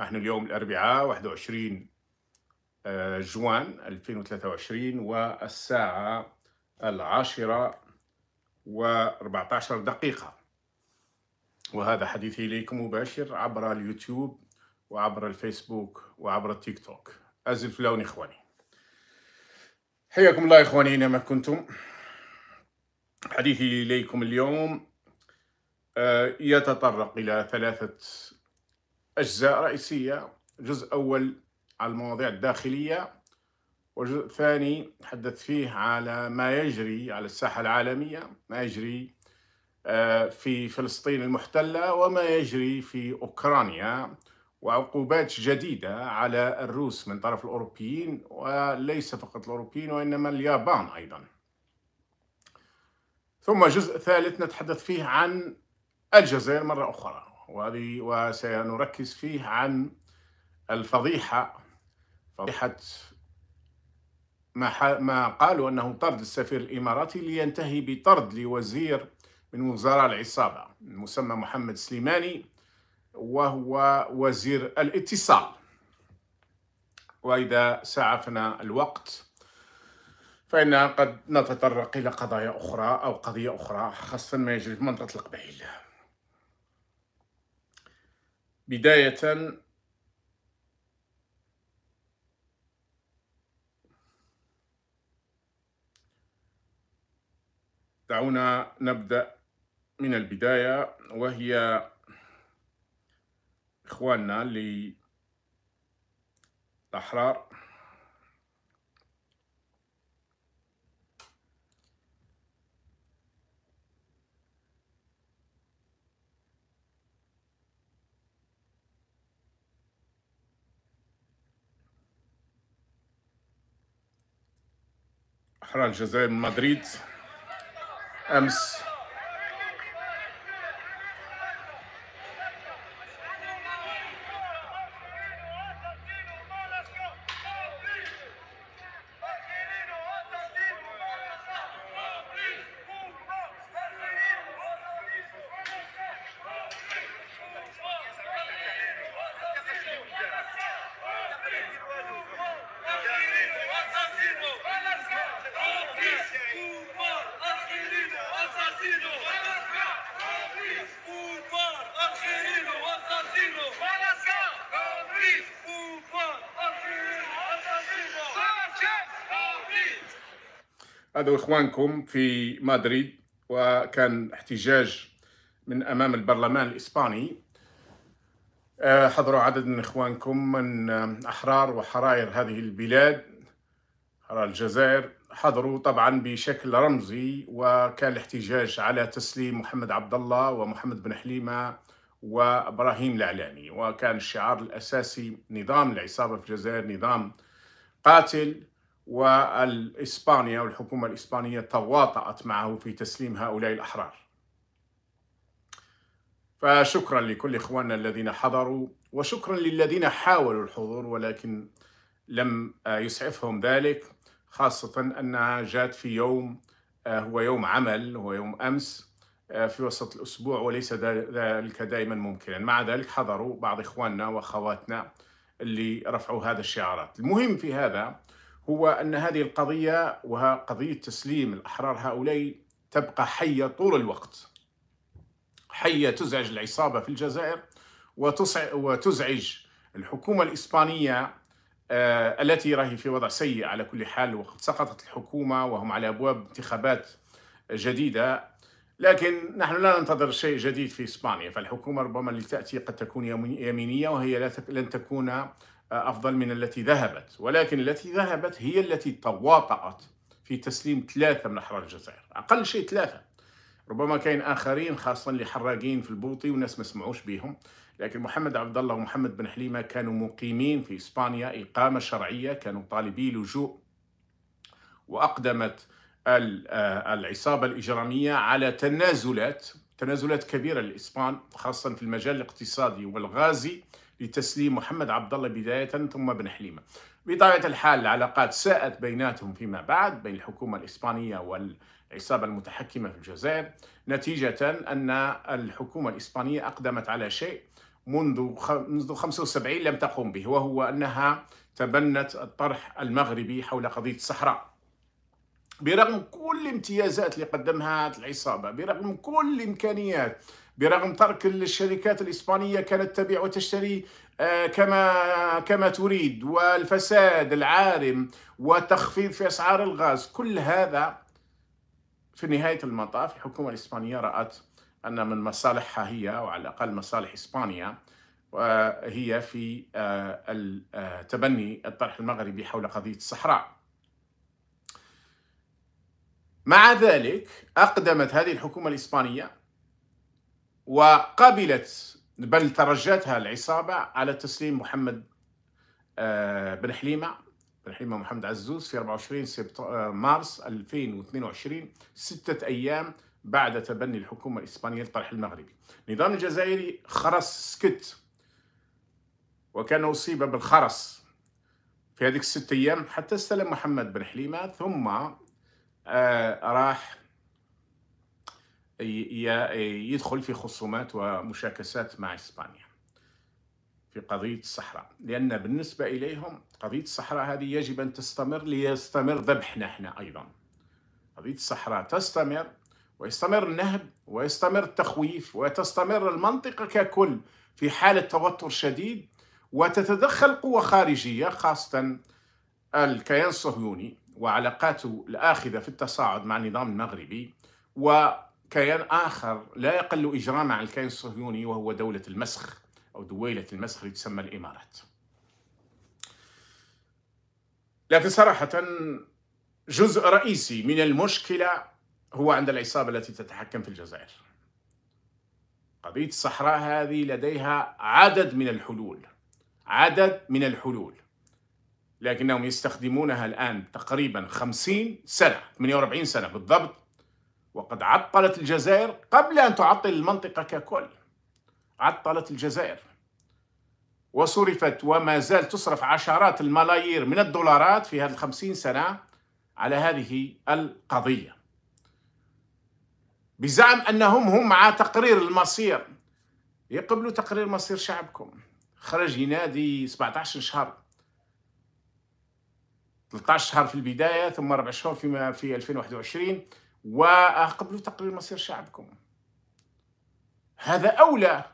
نحن اليوم الأربعاء 21 جوان 2023 والساعة 10:14 وهذا حديثي إليكم مباشر عبر اليوتيوب وعبر الفيسبوك وعبر التيك توك. أزف لون إخواني، حياكم الله إخواني أينما كنتم. حديثي إليكم اليوم يتطرق إلى ثلاثة أجزاء رئيسية. جزء أول على المواضيع الداخلية، وجزء ثاني حدث فيه على ما يجري على الساحة العالمية، ما يجري في فلسطين المحتلة وما يجري في أوكرانيا، وعقوبات جديدة على الروس من طرف الأوروبيين، وليس فقط الأوروبيين وإنما اليابان أيضا. ثم جزء ثالث نتحدث فيه عن الجزائر مرة أخرى، وسنركز فيه عن الفضيحة، فضيحة ما قالوا أنه طرد السفير الإماراتي لينتهي بطرد لوزير من وزراء العصابة المسمى محمد سليماني، وهو وزير الاتصال. وإذا سعفنا الوقت فإن قد نتطرق إلى قضايا أخرى أو قضية أخرى، خاصة ما يجري في منطقة القبائل. بداية دعونا نبدأ من البداية، وهي إخواننا للأحرار أحرار الجزائر من مدريد أمس هذا إخوانكم في مدريد، وكان احتجاج من أمام البرلمان الإسباني. حضروا عدد من إخوانكم من أحرار وحراير هذه البلاد، أحرار الجزائر، حضروا طبعا بشكل رمزي، وكان الاحتجاج على تسليم محمد عبد الله ومحمد بن حليمة وإبراهيم العلاني. وكان الشعار الأساسي نظام العصابة في الجزائر نظام قاتل، والإسبانيا والحكومة الإسبانية تواطأت معه في تسليم هؤلاء الأحرار. فشكرا لكل إخواننا الذين حضروا، وشكرا للذين حاولوا الحضور ولكن لم يسعفهم ذلك، خاصة أنها جات في يوم هو يوم عمل، هو يوم أمس في وسط الأسبوع، وليس ذلك دائما ممكنا. مع ذلك حضروا بعض إخواننا وأخواتنا اللي رفعوا هذا الشعارات. المهم في هذا هو أن هذه القضية وقضية تسليم الأحرار هؤلاء تبقى حية طول الوقت، حية تزعج العصابة في الجزائر وتزعج الحكومة الإسبانية التي راهي في وضع سيء على كل حال، وقد سقطت الحكومة وهم على أبواب انتخابات جديدة، لكن نحن لا ننتظر شيء جديد في إسبانيا. فالحكومة ربما اللي تأتي قد تكون يمينية، وهي لن تكون أفضل من التي ذهبت، ولكن التي ذهبت هي التي تواطأت في تسليم ثلاثة من أحرار الجزائر، أقل شيء ثلاثة، ربما كاين آخرين خاصة لحراقين في البوطي وناس ما سمعوش بهم، لكن محمد عبد الله ومحمد بن حليمة كانوا مقيمين في إسبانيا إقامة شرعية، كانوا طالبي لجوء، وأقدمت العصابة الإجرامية على تنازلات كبيرة للإسبان، خاصة في المجال الاقتصادي والغازي، لتسليم محمد عبد الله بداية ثم بن حليمة. بطبيعة الحال العلاقات ساءت بيناتهم فيما بعد، بين الحكومة الإسبانية والعصابة المتحكمة في الجزائر، نتيجة أن الحكومة الإسبانية أقدمت على شيء، منذ 75 لم تقم به، وهو أنها تبنت الطرح المغربي حول قضية الصحراء برغم كل الامتيازات اللي قدمها العصابة، برغم كل الإمكانيات، برغم ترك الشركات الإسبانية كانت تبيع وتشتري كما تريد، والفساد العارم وتخفيض في أسعار الغاز. كل هذا في نهاية المطاف الحكومة الإسبانية رأت أن من مصالحها هي، أو على الأقل مصالح إسبانيا، وهي في تبني الطرح المغربي حول قضية الصحراء. مع ذلك أقدمت هذه الحكومة الإسبانية وقبلت، بل ترجتها العصابة على تسليم محمد بن حليمة محمد عزوز في 24 مارس 2022، 6 أيام بعد تبني الحكومة الإسبانية للطرح المغربي. النظام الجزائري خرس سكت، وكان أصيب بالخرس في هذه ال6 أيام حتى استلم محمد بن حليمة، ثم راح يدخل في خصومات ومشاكسات مع إسبانيا في قضية الصحراء، لأن بالنسبة إليهم قضية الصحراء هذه يجب أن تستمر ليستمر ذبحنا احنا أيضا. قضية الصحراء تستمر ويستمر النهب ويستمر التخويف وتستمر المنطقة ككل في حالة توتر شديد، وتتدخل قوة خارجية خاصة الكيان الصهيوني وعلاقاته الآخذة في التصاعد مع النظام المغربي، وكيان آخر لا يقل إجرامه عن الكيان الصهيوني وهو دولة المسخ أو دويلة المسخ اللي تسمى الإمارات. لكن صراحة جزء رئيسي من المشكلة هو عند العصابة التي تتحكم في الجزائر. قضية الصحراء هذه لديها عدد من الحلول، لكنهم يستخدمونها الآن تقريبا 50 سنة، 48 سنة بالضبط، وقد عطلت الجزائر قبل أن تعطل المنطقة ككل. عطلت الجزائر وصرفت وما زال تصرف عشرات الملايير من الدولارات في هذه 50 سنة على هذه القضية، بزعم أنهم هم مع تقرير المصير، يقبلوا تقرير مصير شعبكم. خرج ينادي 17 شهر، 13 شهر في البداية ثم 4 شهور في 2021، وقبلوا تقرير مصير شعبكم. هذا أولى.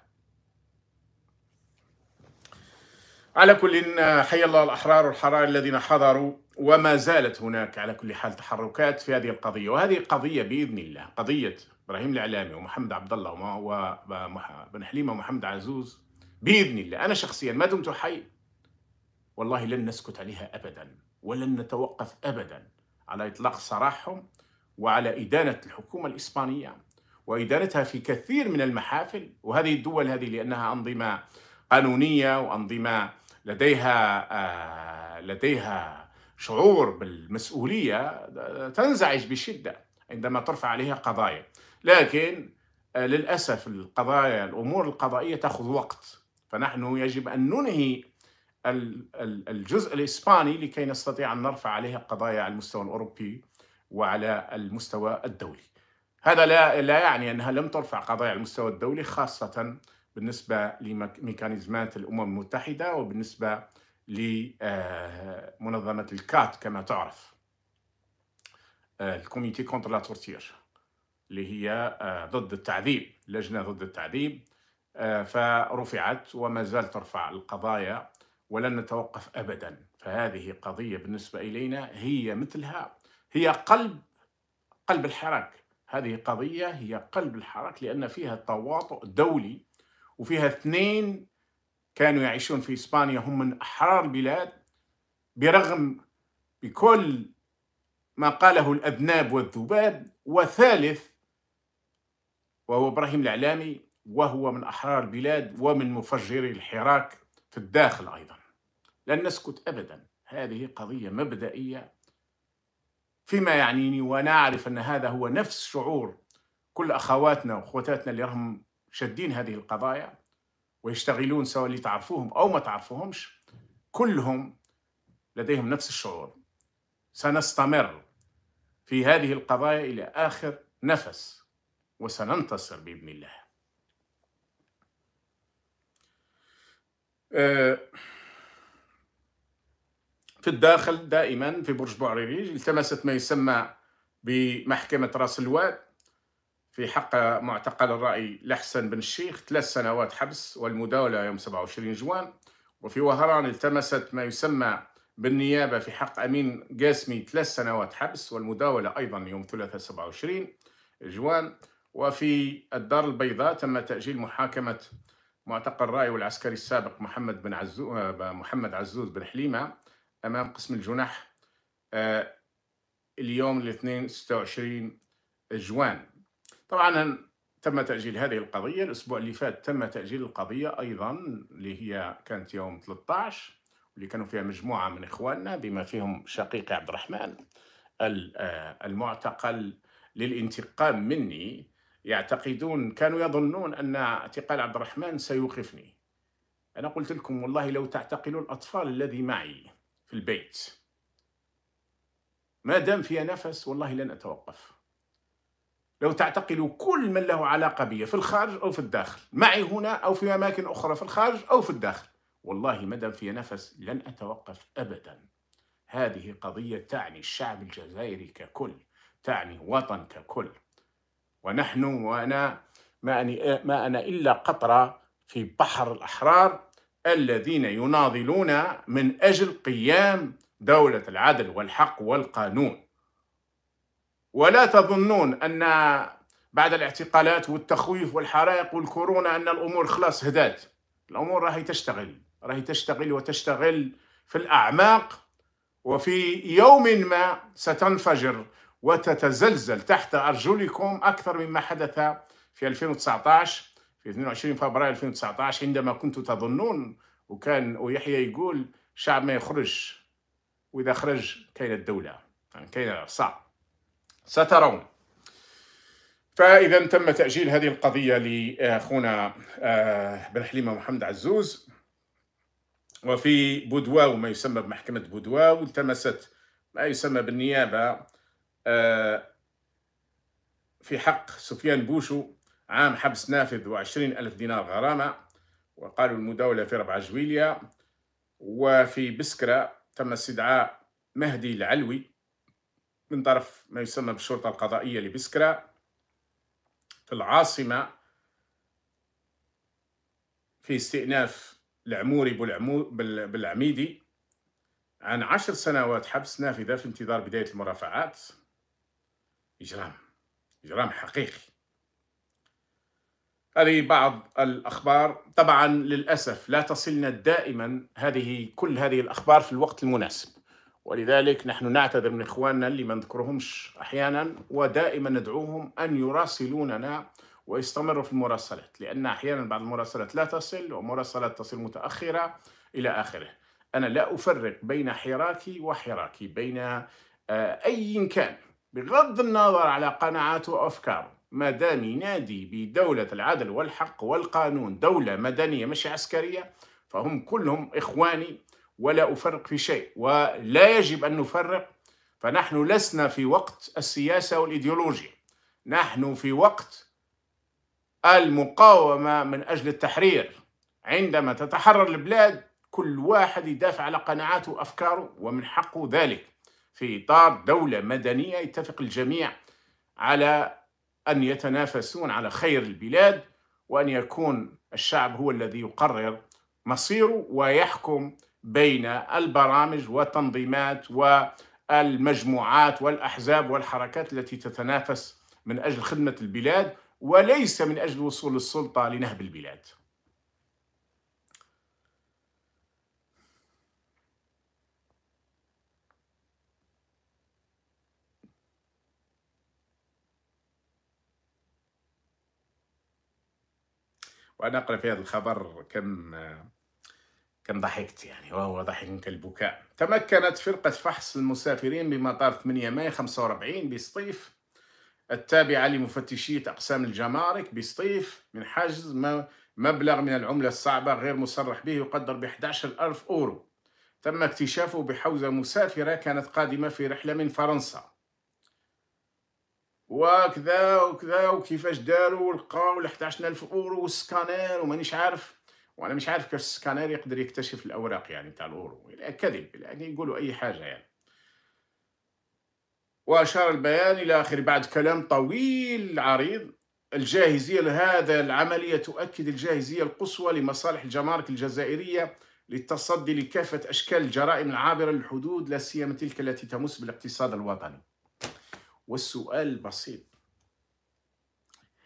على كل، حي الله الأحرار والحرار الذين حضروا، وما زالت هناك على كل حال تحركات في هذه القضية، وهذه القضية بإذن الله، قضية إبراهيم العلاني ومحمد عبد الله وبن حليمة ومحمد عزوز، بإذن الله أنا شخصيا ما دمت حي والله لن نسكت عليها أبدا، ولن نتوقف أبدا على إطلاق سراحهم وعلى إدانة الحكومة الإسبانية وإدانتها في كثير من المحافل. وهذه الدول هذه لأنها أنظمة قانونية وأنظمة لديها شعور بالمسؤولية تنزعج بشدة عندما ترفع عليها قضايا، لكن للأسف القضايا، الأمور القضائية تأخذ وقت، فنحن يجب أن ننهي الجزء الإسباني لكي نستطيع أن نرفع عليها قضايا على المستوى الأوروبي وعلى المستوى الدولي. هذا لا يعني أنها لم ترفع قضايا على المستوى الدولي، خاصة بالنسبة لميكانيزمات الأمم المتحدة وبالنسبة لمنظمة الكات كما تعرف، الكوميتي كونتر لا تورتير اللي هي ضد التعذيب، لجنة ضد التعذيب، فرفعت وما زالت ترفع القضايا ولن نتوقف أبدا. فهذه قضية بالنسبة إلينا هي مثلها، هي قلب الحراك. هذه قضية هي قلب الحراك لأن فيها تواطؤ دولي، وفيها 2 كانوا يعيشون في إسبانيا هم من أحرار البلاد، برغم بكل ما قاله الأذناب والذباب، وثالث وهو إبراهيم العلاني وهو من أحرار البلاد ومن مفجري الحراك في الداخل أيضا. لن نسكت أبدا، هذه قضية مبدئية فيما يعنيني، وأنا أعرف أن هذا هو نفس شعور كل أخواتنا وأخواتنا اللي راهم شادين هذه القضايا ويشتغلون، سواء اللي تعرفوهم أو ما تعرفوهمش، كلهم لديهم نفس الشعور. سنستمر في هذه القضايا إلى آخر نفس وسننتصر بإذن الله. في الداخل دائما في برج بوعريريج التمست ما يسمى بمحكمة راس الواد في حق معتقل الرأي لحسن بن الشيخ 3 سنوات حبس والمداولة يوم 27 جوان. وفي وهران التمست ما يسمى بالنيابة في حق أمين جاسمي 3 سنوات حبس والمداولة أيضا يوم 27 جوان. وفي الدار البيضاء تم تأجيل محاكمة معتقل الرأي والعسكري السابق محمد عزوز بن حليمة أمام قسم الجناح اليوم الاثنين 26 جوان. طبعا تم تأجيل هذه القضية. الأسبوع اللي فات تم تأجيل القضية أيضا اللي هي كانت يوم 13 اللي كانوا فيها مجموعة من إخواننا بما فيهم شقيقي عبد الرحمن المعتقل للانتقام مني. كانوا يظنون أن اعتقال عبد الرحمن سيوقفني. أنا قلت لكم والله لو تعتقلون الأطفال الذي معي في البيت ما دام فيها نفس والله لن أتوقف. لو تعتقلوا كل من له علاقة بي في الخارج أو في الداخل، معي هنا أو في أماكن أخرى في الخارج أو في الداخل، والله ما دام فيها نفس لن أتوقف أبدا. هذه قضية تعني الشعب الجزائري ككل، تعني وطن ككل، ونحن ما أنا إلا قطرة في بحر الأحرار الذين يناضلون من أجل قيام دولة العدل والحق والقانون. ولا تظنون أن بعد الاعتقالات والتخويف والحرائق والكورونا أن الأمور خلاص هدات. الأمور راهي تشتغل، راهي تشتغل وتشتغل في الأعماق، وفي يوم ما ستنفجر وتتزلزل تحت أرجلكم أكثر مما حدث في 2019 في 22 فبراير 2019 عندما كنتم تظنون ويحيى يقول الشعب ما يخرج وإذا خرج كاين الدولة كاين الإعصار. سترون. فإذا تم تأجيل هذه القضية لأخونا بن حليمة محمد عزوز. وفي بودواو ما يسمى بمحكمة بودواو التمست ما يسمى بالنيابة في حق سفيان بوشو عام حبس نافذ و20,000 دينار غرامة وقالوا المداولة في 4 جويلية. وفي بسكرة تم استدعاء مهدي العلوي من طرف ما يسمى بالشرطة القضائية لبسكرة. في العاصمة في استئناف العموري بالعميدي عن 10 سنوات حبس نافذة في انتظار بداية المرافعات. إجرام حقيقي. هذه بعض الأخبار. طبعا للأسف لا تصلنا دائما كل هذه الأخبار في الوقت المناسب، ولذلك نحن نعتذر من إخواننا اللي ما نذكرهمش أحيانا، ودائما ندعوهم أن يراسلوننا ويستمروا في المراسلات، لأن أحيانا بعض المراسلات لا تصل ومراسلات تصل متأخرة إلى آخره. أنا لا أفرق بين حراكي وحراكي، بين أي كان بغض النظر على قناعاته وأفكاره، ما دام ينادي بدولة العدل والحق والقانون، دولة مدنية مش عسكرية، فهم كلهم إخواني ولا أفرق في شيء ولا يجب أن نفرق. فنحن لسنا في وقت السياسة والإيديولوجيا، نحن في وقت المقاومة من أجل التحرير. عندما تتحرر البلاد كل واحد يدافع على قناعاته وأفكاره ومن حقه ذلك، في إطار دولة مدنية يتفق الجميع على أن يتنافسون على خير البلاد، وأن يكون الشعب هو الذي يقرر مصيره ويحكم بين البرامج والتنظيمات والمجموعات والأحزاب والحركات التي تتنافس من أجل خدمة البلاد وليس من أجل وصول السلطة لنهب البلاد. وأنا أقرأ في هذا الخبر كم ضحكت وهو ضحك البكاء. تمكنت فرقة فحص المسافرين بمطار 8 ماي 45 بسطيف التابعة لمفتشية أقسام الجمارك بسطيف من حجز مبلغ من العملة الصعبة غير مصرح به يقدر ب 11,000 أورو تم اكتشافه بحوزة مسافرة كانت قادمة في رحلة من فرنسا. وكذا وكيفاش داروا لقاو 11,000 أورو والسكانير ومانيش عارف، وانا مش عارف كيف السكانير يقدر يكتشف الاوراق يعني تاع الاورو، كذب يعني يقولوا اي حاجه يعني. واشار البيان الى اخره بعد كلام طويل عريض. الجاهزيه لهذا العمليه تؤكد الجاهزيه القصوى لمصالح الجمارك الجزائريه للتصدي لكافه اشكال الجرائم العابره للحدود، لا سيما تلك التي تمس بالاقتصاد الوطني. والسؤال بسيط،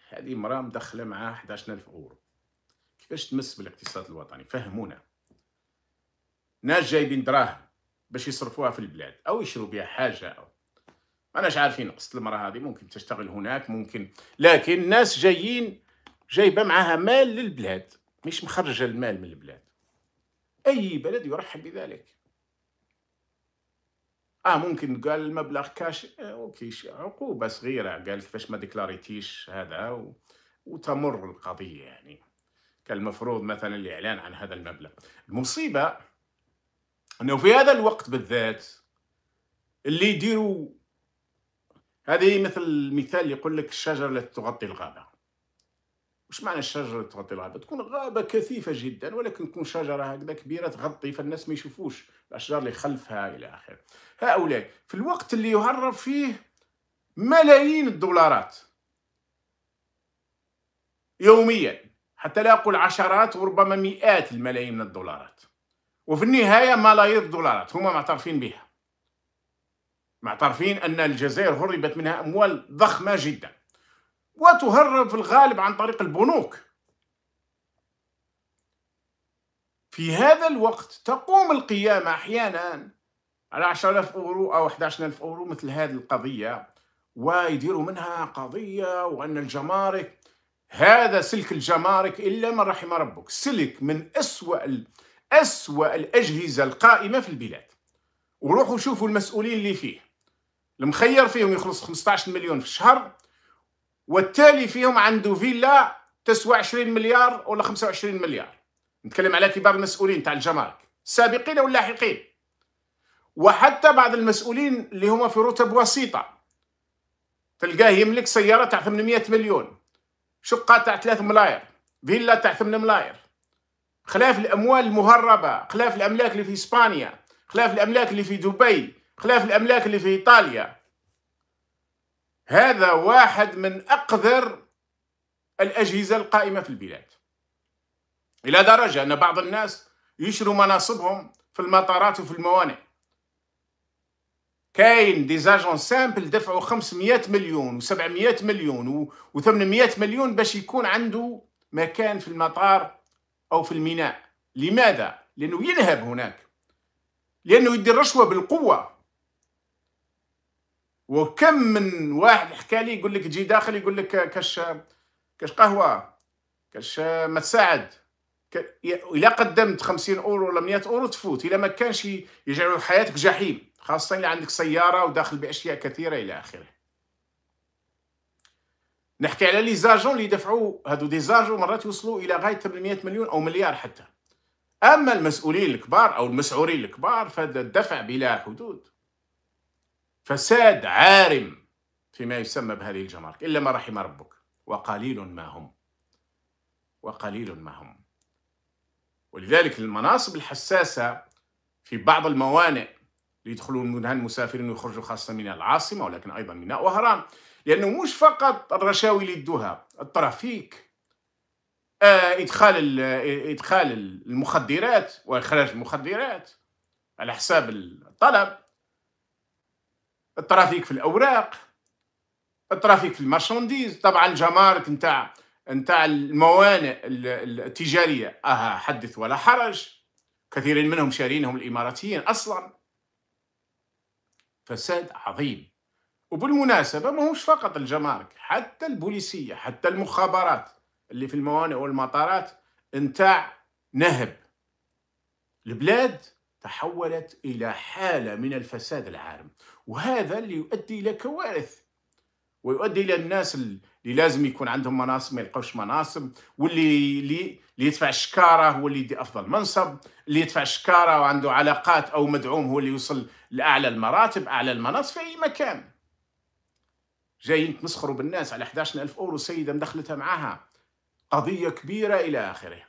هذه امراه مدخله معها 11000 اورو، كيفاش تمس بالاقتصاد الوطني؟ فهمونا. ناس جايبين دراهم باش يصرفوها في البلاد او يشروا بها حاجه، او ماناش عارفين قصة المرأة هذه، ممكن تشتغل هناك ممكن، لكن الناس جايبه معها مال للبلاد، مش مخرجه المال من البلاد. اي بلد يرحب بذلك. ممكن قال المبلغ كاش، اوكي عقوبه صغيره، قال كيفاش ما ديكلاريتيش هذا وتمر القضيه يعني. كان المفروض مثلا الاعلان عن هذا المبلغ. المصيبه انه في هذا الوقت بالذات اللي يديروا هذه مثل المثال يقول لك الشجره التي تغطي الغابه. وش معنى الشجره التي تغطي الغابه؟ تكون غابه كثيفه جدا ولكن تكون شجره هكذا كبيره تغطي، فالناس ما يشوفوش الاشجار اللي خلفها الى اخره. هؤلاء في الوقت اللي يهرب فيه ملايين الدولارات يوميا، حتى لا اقول عشرات وربما مئات الملايين من الدولارات، وفي النهايه ملايير الدولارات. هما معترفين بها، معترفين أن الجزائر هربت منها أموال ضخمة جدا، وتهرب في الغالب عن طريق البنوك. في هذا الوقت تقوم القيامة أحيانا على 10000 أورو أو 11000 أورو مثل هذه القضية، ويديروا منها قضية وأن الجمارك، هذا سلك الجمارك إلا من رحم ربك، سلك من أسوأ الأجهزة القائمة في البلاد. وروحوا شوفوا المسؤولين اللي فيه، المخير فيهم يخلص 15 مليون في الشهر، والتالي فيهم عنده فيلا تسوى 20 مليار ولا 25 مليار. نتكلم على كبار المسؤولين تاع الجمارك السابقين واللاحقين، وحتى بعض المسؤولين اللي هما في رتب وسيطة تلقاه يملك سيارة تاع 800 مليون، شقة تاع 3 ملاير، فيلا تاع 8 ملاير، خلاف الأموال المهربة، خلاف الأملاك اللي في إسبانيا، خلاف الأملاك اللي في دبي، خلاف الأملاك اللي في إيطاليا. هذا واحد من أقذر الأجهزة القائمة في البلاد، إلى درجة أن بعض الناس يشروا مناصبهم في المطارات وفي الموانئ. كاين ديزاجون سامبل دفعوا 500 مليون و700 مليون و800 مليون باش يكون عنده مكان في المطار أو في الميناء. لماذا؟ لأنه ينهب هناك، لأنه يدي الرشوة بالقوة. وكم من واحد حكى لي يقول لك تجي داخل يقول لك كاش قهوة، كاش ما تساعد، إلا قدمت 50 أورو ولا 100 أورو تفوت، إلا ما كانش يجعلوا حياتك جحيم، خاصة إلا عندك سيارة وداخل بأشياء كثيرة إلى آخره. نحكي على لي زاجون اللي يدفعوا، هادو دي زاجون مرات يوصلوا إلى غاية 800 مليون أو مليار حتى. أما المسؤولين الكبار أو المسعورين الكبار فهذا الدفع بلا حدود. فساد عارم فيما يسمى بهذه الجمارك، إلا ما رحم ربك، وقليل ما هم، وقليل ما هم. ولذلك المناصب الحساسة في بعض الموانئ ليدخلون منها المسافرين ويخرجوا، خاصة من العاصمة ولكن أيضا من وهران، لأنه مش فقط الرشاوي اللي يدوها، الترافيك، إدخال المخدرات وإخراج المخدرات على حساب الطلب، الترافيك في الأوراق، الترافيك في المارشانديز. طبعا الجمارك نتاع الموانئ التجارية حدث ولا حرج، كثيرين منهم شارينهم الإماراتيين أصلا. فساد عظيم. وبالمناسبة ماهوش فقط الجمارك، حتى البوليسية، حتى المخابرات اللي في الموانئ والمطارات نتاع نهب. البلاد تحولت إلى حالة من الفساد العارم، وهذا اللي يؤدي إلى كوارث، ويؤدي إلى الناس اللي لازم يكون عندهم مناصب ما يلقوش مناصب، واللي اللي يدفع الشكارة هو اللي يدي أفضل منصب، اللي يدفع الشكارة وعنده علاقات أو مدعوم هو اللي يوصل لأعلى المراتب، أعلى المناصب في أي مكان. جايين تمسخروا بالناس على 11000 أورو، سيدة مدخلتها معاها قضية كبيرة إلى آخره.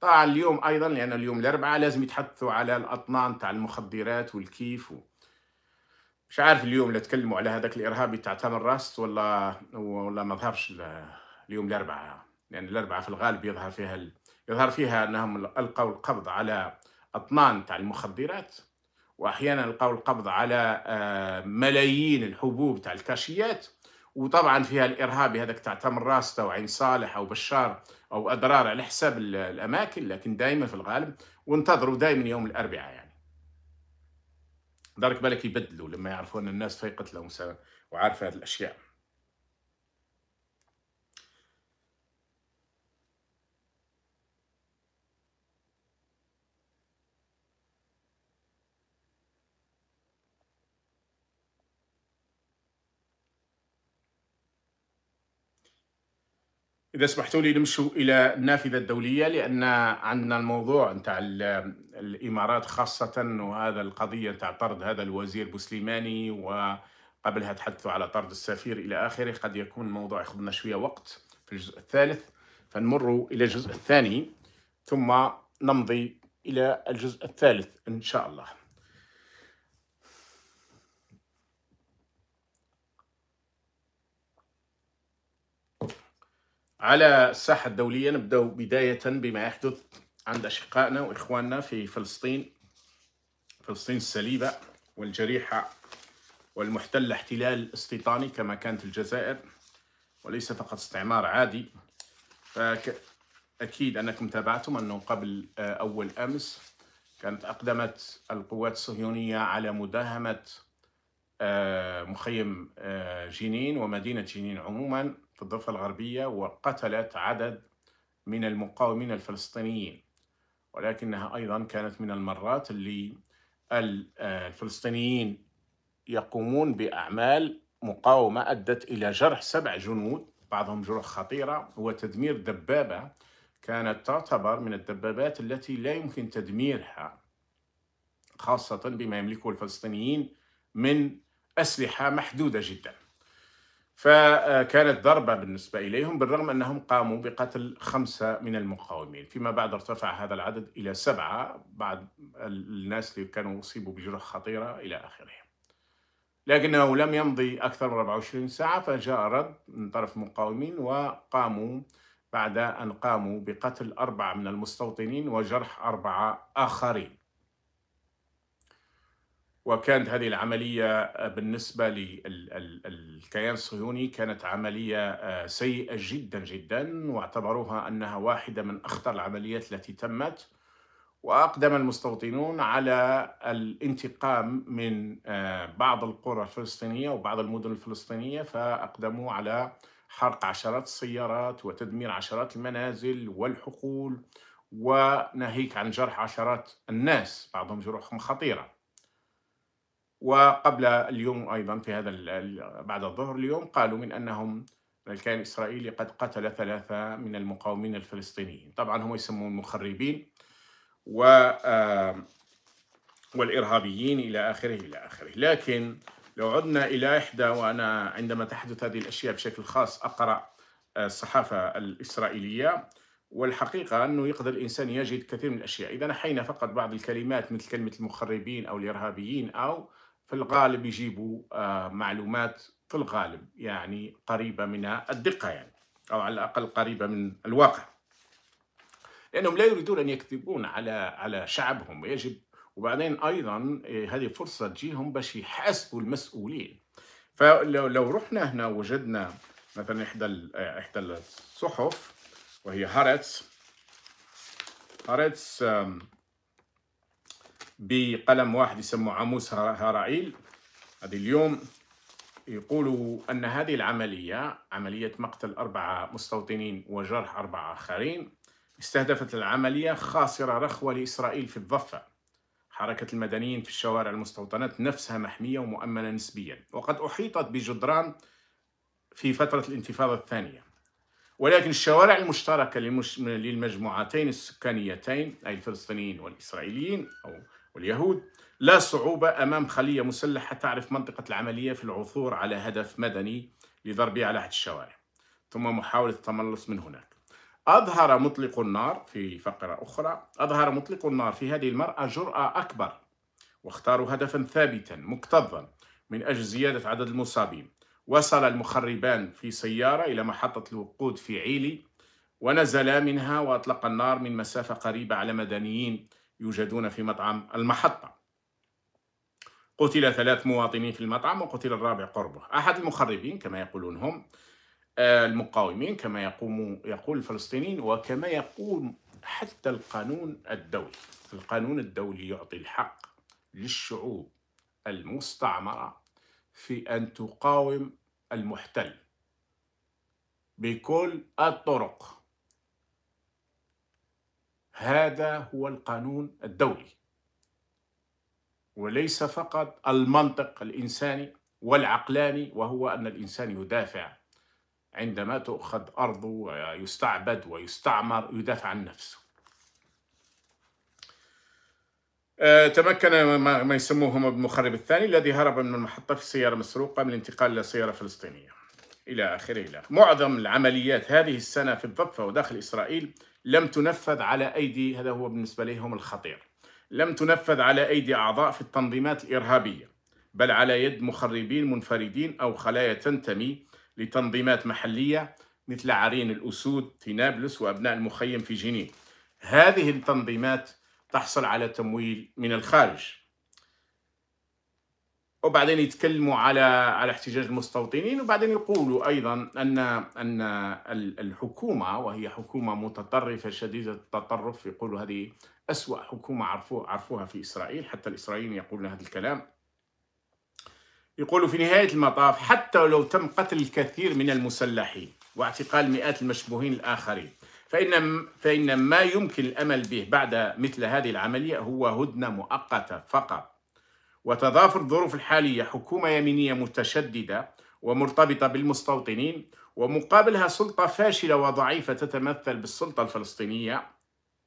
طبعا اليوم ايضا لان اليوم الاربعاء لازم يتحدثوا على الاطنان تاع المخدرات والكيف مش عارف اليوم لا تكلموا على هذاك الارهابي تاع تامر راست ولا ما ظهرش اليوم الاربعاء، لان يعني الاربعاء في الغالب يظهر فيها انهم القوا القبض على اطنان تاع المخدرات، واحيانا القوا القبض على ملايين الحبوب تاع الكاشيات، وطبعا فيها الارهابي هذاك تاع تامر راست او عين صالح او بشار او اضرار على حساب الاماكن، لكن دائما في الغالب وانتظروا دائما يوم الاربعاء يعني. دارك بالك يبدلوا لما يعرفوا ان الناس فايقت لهم وعارفه هذه الاشياء. إذا سمحتوا لي نمشوا إلى النافذة الدولية، لأن عندنا الموضوع نتاع الإمارات خاصة، وهذا القضية نتاع طرد هذا الوزير بوسليماني، وقبلها تحدثوا على طرد السفير إلى آخره. قد يكون الموضوع ياخذنا شوية وقت في الجزء الثالث، فنمر إلى الجزء الثاني ثم نمضي إلى الجزء الثالث إن شاء الله. على الساحة الدولية نبدأ بداية بما يحدث عند أشقائنا وإخواننا في فلسطين السليبة والجريحة والمحتلة احتلال استيطاني كما كانت الجزائر، وليس فقط استعمار عادي. فأكيد أنكم تابعتم أنه قبل أول أمس كانت أقدمت القوات الصهيونية على مداهمة مخيم جنين ومدينة جنين عموماً في الضفة الغربية، وقتلت عدد من المقاومين الفلسطينيين، ولكنها أيضا كانت من المرات اللي الفلسطينيين يقومون بأعمال مقاومة أدت إلى جرح 7 جنود، بعضهم جروح خطيرة، وتدمير دبابة كانت تعتبر من الدبابات التي لا يمكن تدميرها، خاصة بما يملكه الفلسطينيين من أسلحة محدودة جدا. فكانت ضربة بالنسبة إليهم، بالرغم أنهم قاموا بقتل 5 من المقاومين، فيما بعد ارتفع هذا العدد إلى 7 بعد الناس اللي كانوا أصيبوا بجروح خطيرة إلى آخره. لكنه لم يمضي أكثر من 24 ساعة فجاء رد من طرف المقاومين، وقاموا بعد أن قاموا بقتل 4 من المستوطنين وجرح 4 آخرين. وكانت هذه العملية بالنسبة للكيان الصهيوني كانت عملية سيئة جدا جدا، واعتبروها أنها واحدة من أخطر العمليات التي تمت، وأقدم المستوطنون على الانتقام من بعض القرى الفلسطينية وبعض المدن الفلسطينية، فأقدموا على حرق عشرات السيارات وتدمير عشرات المنازل والحقول، وناهيك عن جرح عشرات الناس بعضهم جروحهم خطيرة. وقبل اليوم أيضا في هذا بعد الظهر اليوم قالوا من أنهم الكيان الإسرائيلي قد قتل 3 من المقاومين الفلسطينيين، طبعا هم يسمون المخربين والإرهابيين إلى آخره. لكن لو عدنا إلى إحدى، وأنا عندما تحدث هذه الأشياء بشكل خاص أقرأ الصحافة الإسرائيلية، والحقيقة أنه يقدر الإنسان يجد كثير من الأشياء. إذا نحينا فقط بعض الكلمات مثل كلمة المخربين أو الإرهابيين، أو في الغالب يجيبوا معلومات في الغالب يعني قريبة من الدقة يعني، أو على الأقل قريبة من الواقع، لأنهم لا يريدون أن يكذبون على شعبهم. ويجب وبعدين أيضا هذه فرصة تجيهم باش يحاسبوا المسؤولين. فلو رحنا هنا وجدنا مثلا إحدى الصحف، وهي هارتس بقلم واحد يسموه عموس هرائيل، هذه اليوم يقولوا أن هذه العملية، عملية مقتل 4 مستوطنين وجرح 4 آخرين، استهدفت العملية خاصرة رخوة لإسرائيل في الضفة، حركة المدنيين في الشوارع، المستوطنات نفسها محمية ومؤمنة نسبيا، وقد أحيطت بجدران في فترة الانتفاضة الثانية، ولكن الشوارع المشتركة للمجموعتين السكانيتين أي الفلسطينيين والإسرائيليين أو واليهود لا صعوبة أمام خلية مسلحة تعرف منطقة العملية في العثور على هدف مدني لضربها على أحد الشوارع ثم محاولة التملص من هناك. أظهر مطلق النار في فقرة أخرى، أظهر مطلق النار في هذه المرأة جرأة أكبر، واختاروا هدفا ثابتا مكتظا من أجل زيادة عدد المصابين. وصل المخربان في سيارة إلى محطة الوقود في عيلي ونزلا منها وأطلق النار من مسافة قريبة على مدنيين يوجدون في مطعم المحطة. قتل 3 مواطنين في المطعم وقتل الرابع قربه. أحد المخربين كما يقولون هم المقاومين، كما يقول الفلسطينيين، وكما يقول حتى القانون الدولي. القانون الدولي يعطي الحق للشعوب المستعمرة في أن تقاوم المحتل بكل الطرق. هذا هو القانون الدولي، وليس فقط المنطق الإنساني والعقلاني، وهو أن الإنسان يدافع عندما تؤخذ أرضه ويستعبد ويستعمر، يدافع عن نفسه. تمكن ما يسموه المخرب الثاني الذي هرب من المحطة في سيارة مسروقة من الانتقال إلى سيارة فلسطينية إلى آخره. معظم العمليات هذه السنة في الضفة وداخل إسرائيل لم تنفذ على أيدي، هذا هو بالنسبة لهم الخطير، لم تنفذ على أيدي أعضاء في التنظيمات الإرهابية، بل على يد مخربين منفردين أو خلايا تنتمي لتنظيمات محلية مثل عرين الأسود في نابلس وأبناء المخيم في جنين. هذه التنظيمات تحصل على تمويل من الخارج. وبعدين يتكلموا على احتجاج المستوطنين، وبعدين يقولوا أيضا أن الحكومة، وهي حكومة متطرفة شديدة التطرف، يقولوا هذه أسوأ حكومة عرفوها في إسرائيل، حتى الإسرائيليين يقولون هذا الكلام. يقولوا في نهاية المطاف حتى لو تم قتل الكثير من المسلحين واعتقال مئات المشبوهين الآخرين، فإن ما يمكن الأمل به بعد مثل هذه العملية هو هدنة مؤقتة فقط. وتضافر الظروف الحالية حكومة يمينية متشددة ومرتبطة بالمستوطنين، ومقابلها سلطة فاشلة وضعيفة تتمثل بالسلطة الفلسطينية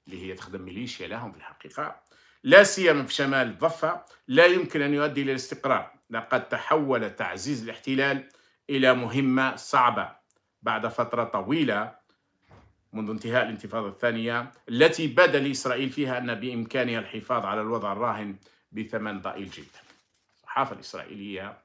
اللي هي تخدم ميليشيا لهم في الحقيقة، لا سيما في شمال الضفة، لا يمكن أن يؤدي إلى الاستقرار. لقد تحول تعزيز الاحتلال إلى مهمة صعبة بعد فترة طويلة منذ انتهاء الانتفاضة الثانية، التي بدا لإسرائيل فيها أن بإمكانها الحفاظ على الوضع الراهن بثمن ضئيل جدا. الصحافة الإسرائيلية،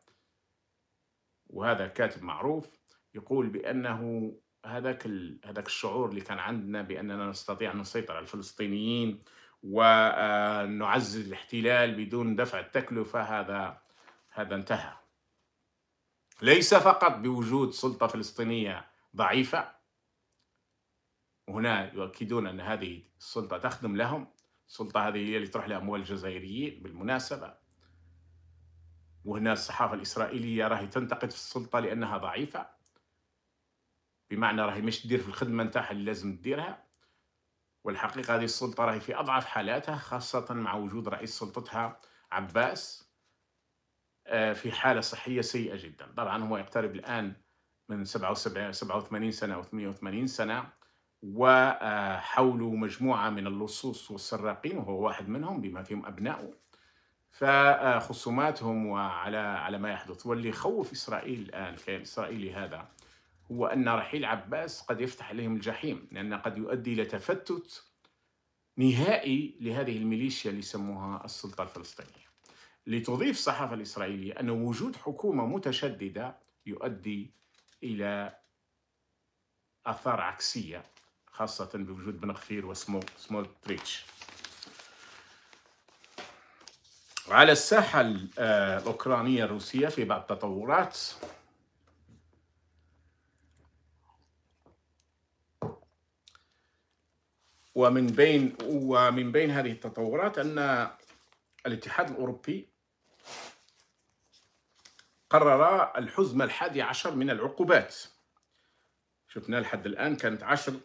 وهذا كاتب معروف، يقول بأنه هذاك الشعور اللي كان عندنا بأننا نستطيع أن نسيطر على الفلسطينيين ونعزز الاحتلال بدون دفع التكلفة، هذا انتهى. ليس فقط بوجود سلطة فلسطينية ضعيفة، وهنا يؤكدون أن هذه السلطة تخدم لهم، السلطة هذه هي اللي تروح لأموال الجزائريين بالمناسبة، وهنا الصحافة الإسرائيلية راهي تنتقد في السلطة لأنها ضعيفة، بمعنى راهي مش تدير في الخدمة نتاعها اللي لازم تديرها. والحقيقة هذه السلطة راهي في أضعف حالاتها، خاصة مع وجود رئيس سلطتها عباس في حالة صحية سيئة جدا. طبعا هو يقترب الآن من 87 سنة أو 88 سنة، وحوله مجموعة من اللصوص والسراقين وهو واحد منهم بما فيهم أبنائه، فخصوماتهم وعلى ما يحدث. واللي يخوف إسرائيل الآن، الكيان الإسرائيلي هذا، هو أن رحيل عباس قد يفتح عليهم الجحيم، لأن قد يؤدي إلى تفتت نهائي لهذه الميليشيا اللي يسموها السلطة الفلسطينية. لتضيف الصحافة الإسرائيلية أن وجود حكومة متشددة يؤدي إلى آثار عكسية، خاصة بوجود بن غفير وسمولتريتش. على الساحة الأوكرانية الروسية في بعض التطورات. ومن بين هذه التطورات أن الاتحاد الأوروبي قرر الحزمة ال11 من العقوبات. شفنا لحد الآن كانت 10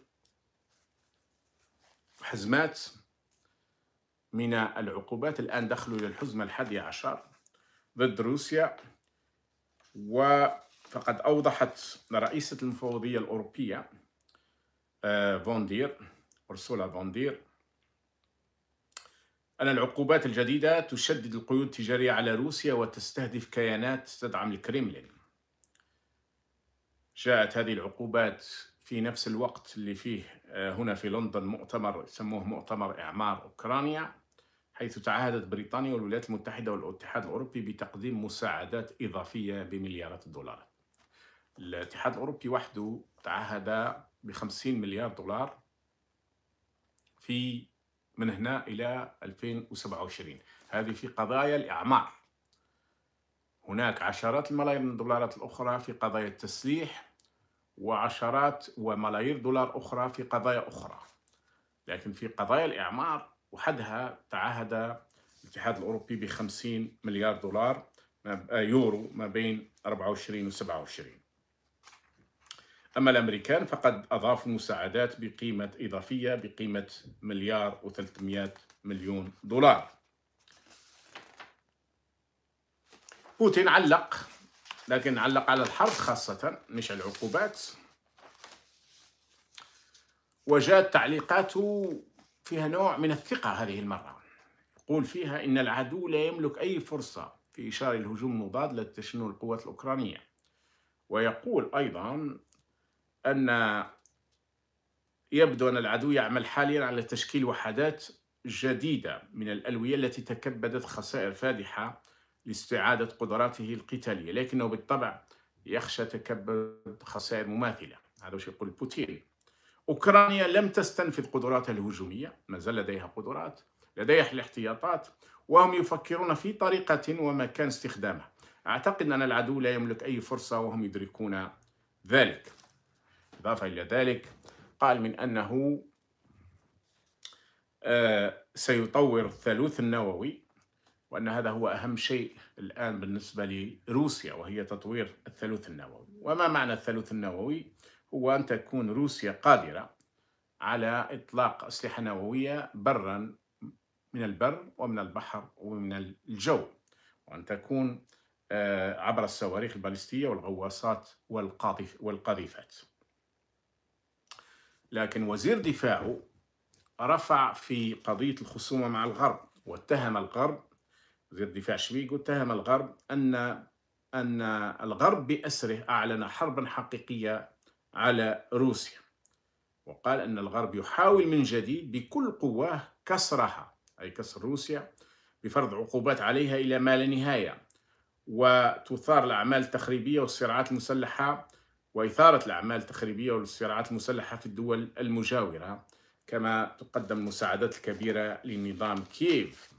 حزمات من العقوبات، الآن دخلوا إلى الحزمة ال11 ضد روسيا. وفقد أوضحت رئيسة المفوضية الأوروبية فون دير، أورسولا فون دير، أن العقوبات الجديدة تشدد القيود التجارية على روسيا وتستهدف كيانات تدعم الكريملين. جاءت هذه العقوبات في نفس الوقت اللي فيه هنا في لندن مؤتمر يسموه مؤتمر إعمار أوكرانيا، حيث تعهدت بريطانيا والولايات المتحدة والاتحاد الأوروبي بتقديم مساعدات إضافية بمليارات الدولارات. الاتحاد الأوروبي وحده تعهد ب50 مليار دولار في من هنا إلى 2027، هذه في قضايا الإعمار. هناك عشرات الملايين من الدولارات الأخرى في قضايا التسليح، وعشرات وملايير دولار أخرى في قضايا أخرى، لكن في قضايا الإعمار وحدها تعهد الاتحاد الأوروبي ب50 مليار دولار يورو ما بين 24 و 27. أما الأمريكان فقد أضافوا مساعدات بقيمة إضافية بقيمة 1,300,000,000 دولار. بوتين علق، لكن علق على الحرب خاصة مش على العقوبات، وجاءت تعليقاته فيها نوع من الثقة هذه المرة، يقول فيها إن العدو لا يملك أي فرصة في إشارة الهجوم المضاد لتشنه القوات الأوكرانية، ويقول أيضا أن يبدو أن العدو يعمل حاليا على تشكيل وحدات جديدة من الألوية التي تكبدت خسائر فادحة لاستعادة قدراته القتالية، لكنه بالطبع يخشى تكبد خسائر مماثلة. هذا وش يقول بوتين. أوكرانيا لم تستنفذ قدراتها الهجومية، ما زال لديها قدرات، لديها الاحتياطات، وهم يفكرون في طريقة ومكان استخدامها. أعتقد أن العدو لا يملك أي فرصة وهم يدركون ذلك. إضافة إلى ذلك قال من أنه سيطور الثالوث النووي، وأن هذا هو أهم شيء الآن بالنسبة لروسيا، وهي تطوير الثالوث النووي. وما معنى الثالوث النووي؟ هو أن تكون روسيا قادرة على إطلاق أسلحة نووية برا، من البر ومن البحر ومن الجو، وأن تكون عبر الصواريخ البالستية والغواصات والقاذفات. لكن وزير دفاعه رفع في قضية الخصومة مع الغرب، واتهم الغرب، وزير الدفاع شويغو اتهم الغرب أن الغرب بأسره أعلن حربا حقيقية على روسيا، وقال أن الغرب يحاول من جديد بكل قواه كسرها، أي كسر روسيا، بفرض عقوبات عليها إلى ما لا نهاية، وتثار الأعمال التخريبية والصراعات المسلحة، وإثارة الأعمال التخريبية والصراعات المسلحة في الدول المجاورة، كما تقدم المساعدات الكبيرة لنظام كييف.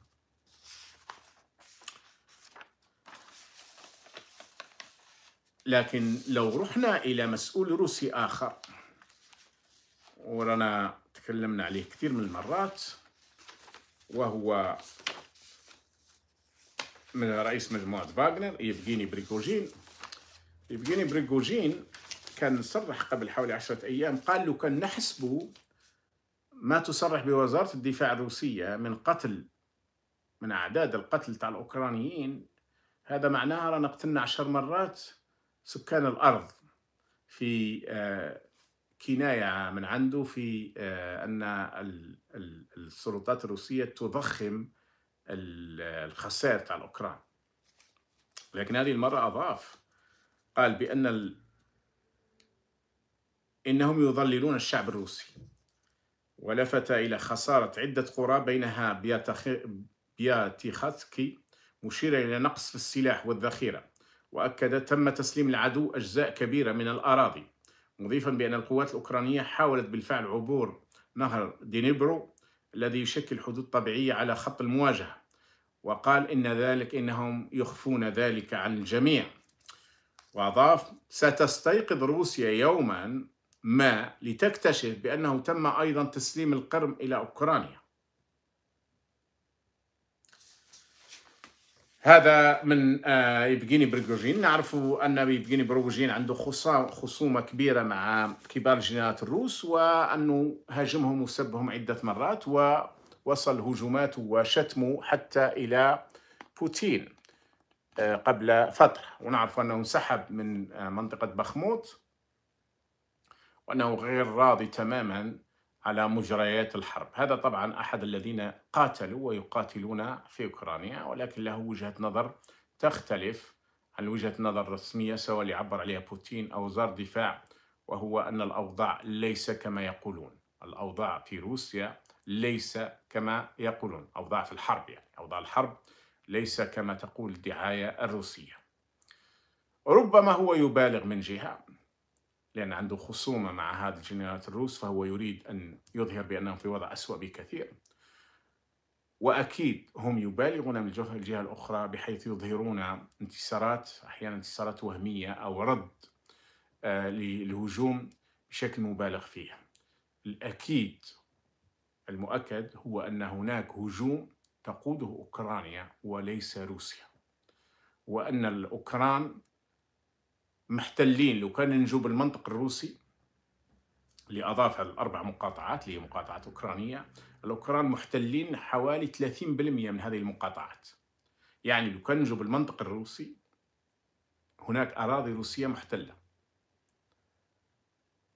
لكن لو رحنا إلى مسؤول روسي آخر، ورانا تكلمنا عليه كثير من المرات، وهو من رئيس مجموعة فاغنر يفغيني بريغوجين. يفغيني بريغوجين كان صرح قبل حوالي 10 أيام، قال لو كان نحسبوا ما تصرح بوزارة الدفاع الروسية من أعداد القتل تاع الأوكرانيين، هذا معناها رانا قتلنا 10 مرات سكان الأرض، في كناية من عنده في أن السلطات الروسية تضخم الخسائر تاع الأوكران. لكن هذه المرة أضاف، قال بأن إنهم يضللون الشعب الروسي، ولفت إلى خسارة عدة قرى بينها بياتيخاتسكي، مشيرا إلى نقص في السلاح والذخيرة، وأكد تم تسليم العدو أجزاء كبيرة من الأراضي، مضيفا بأن القوات الأوكرانية حاولت بالفعل عبور نهر دينيبرو الذي يشكل حدود طبيعية على خط المواجهة، وقال إنهم يخفون ذلك عن الجميع. وأضاف ستستيقظ روسيا يوما ما لتكتشف بأنه تم أيضا تسليم القرم إلى أوكرانيا. هذا من يفغيني بريغوجين. نعرف أن يفغيني بريغوجين عنده خصومة كبيرة مع كبار الجنرالات الروس، وأنه هاجمهم وسبهم عدة مرات، ووصل هجوماته وشتمه حتى إلى بوتين قبل فترة. ونعرف أنه انسحب من منطقة بخموت، وأنه غير راضي تماما على مجريات الحرب. هذا طبعا أحد الذين قاتلوا ويقاتلون في أوكرانيا، ولكن له وجهة نظر تختلف عن وجهة النظر الرسمية، سواء اللي عبر عليها بوتين أو وزارة الدفاع وهو أن الأوضاع ليس كما يقولون. الأوضاع في روسيا ليس كما يقولون، أوضاع في الحرب يعني، أوضاع الحرب ليس كما تقول الدعاية الروسية. ربما هو يبالغ من جهة، لأن عنده خصومة مع هذا الجنرالات الروس، فهو يريد أن يظهر بأنهم في وضع أسوأ بكثير، وأكيد هم يبالغون من الجهة الأخرى بحيث يظهرون انتصارات، أحيانا انتصارات وهمية أو رد للهجوم بشكل مبالغ فيه. الأكيد المؤكد هو أن هناك هجوم تقوده أوكرانيا وليس روسيا، وأن الأوكران محتلين. لو كان نجوب المنطق الروسي اللي أضافها الأربع مقاطعات اللي هي مقاطعات أوكرانية، الأوكران محتلين حوالي 30% من هذه المقاطعات. يعني لو كان نجوب المنطق الروسي هناك أراضي روسية محتلة.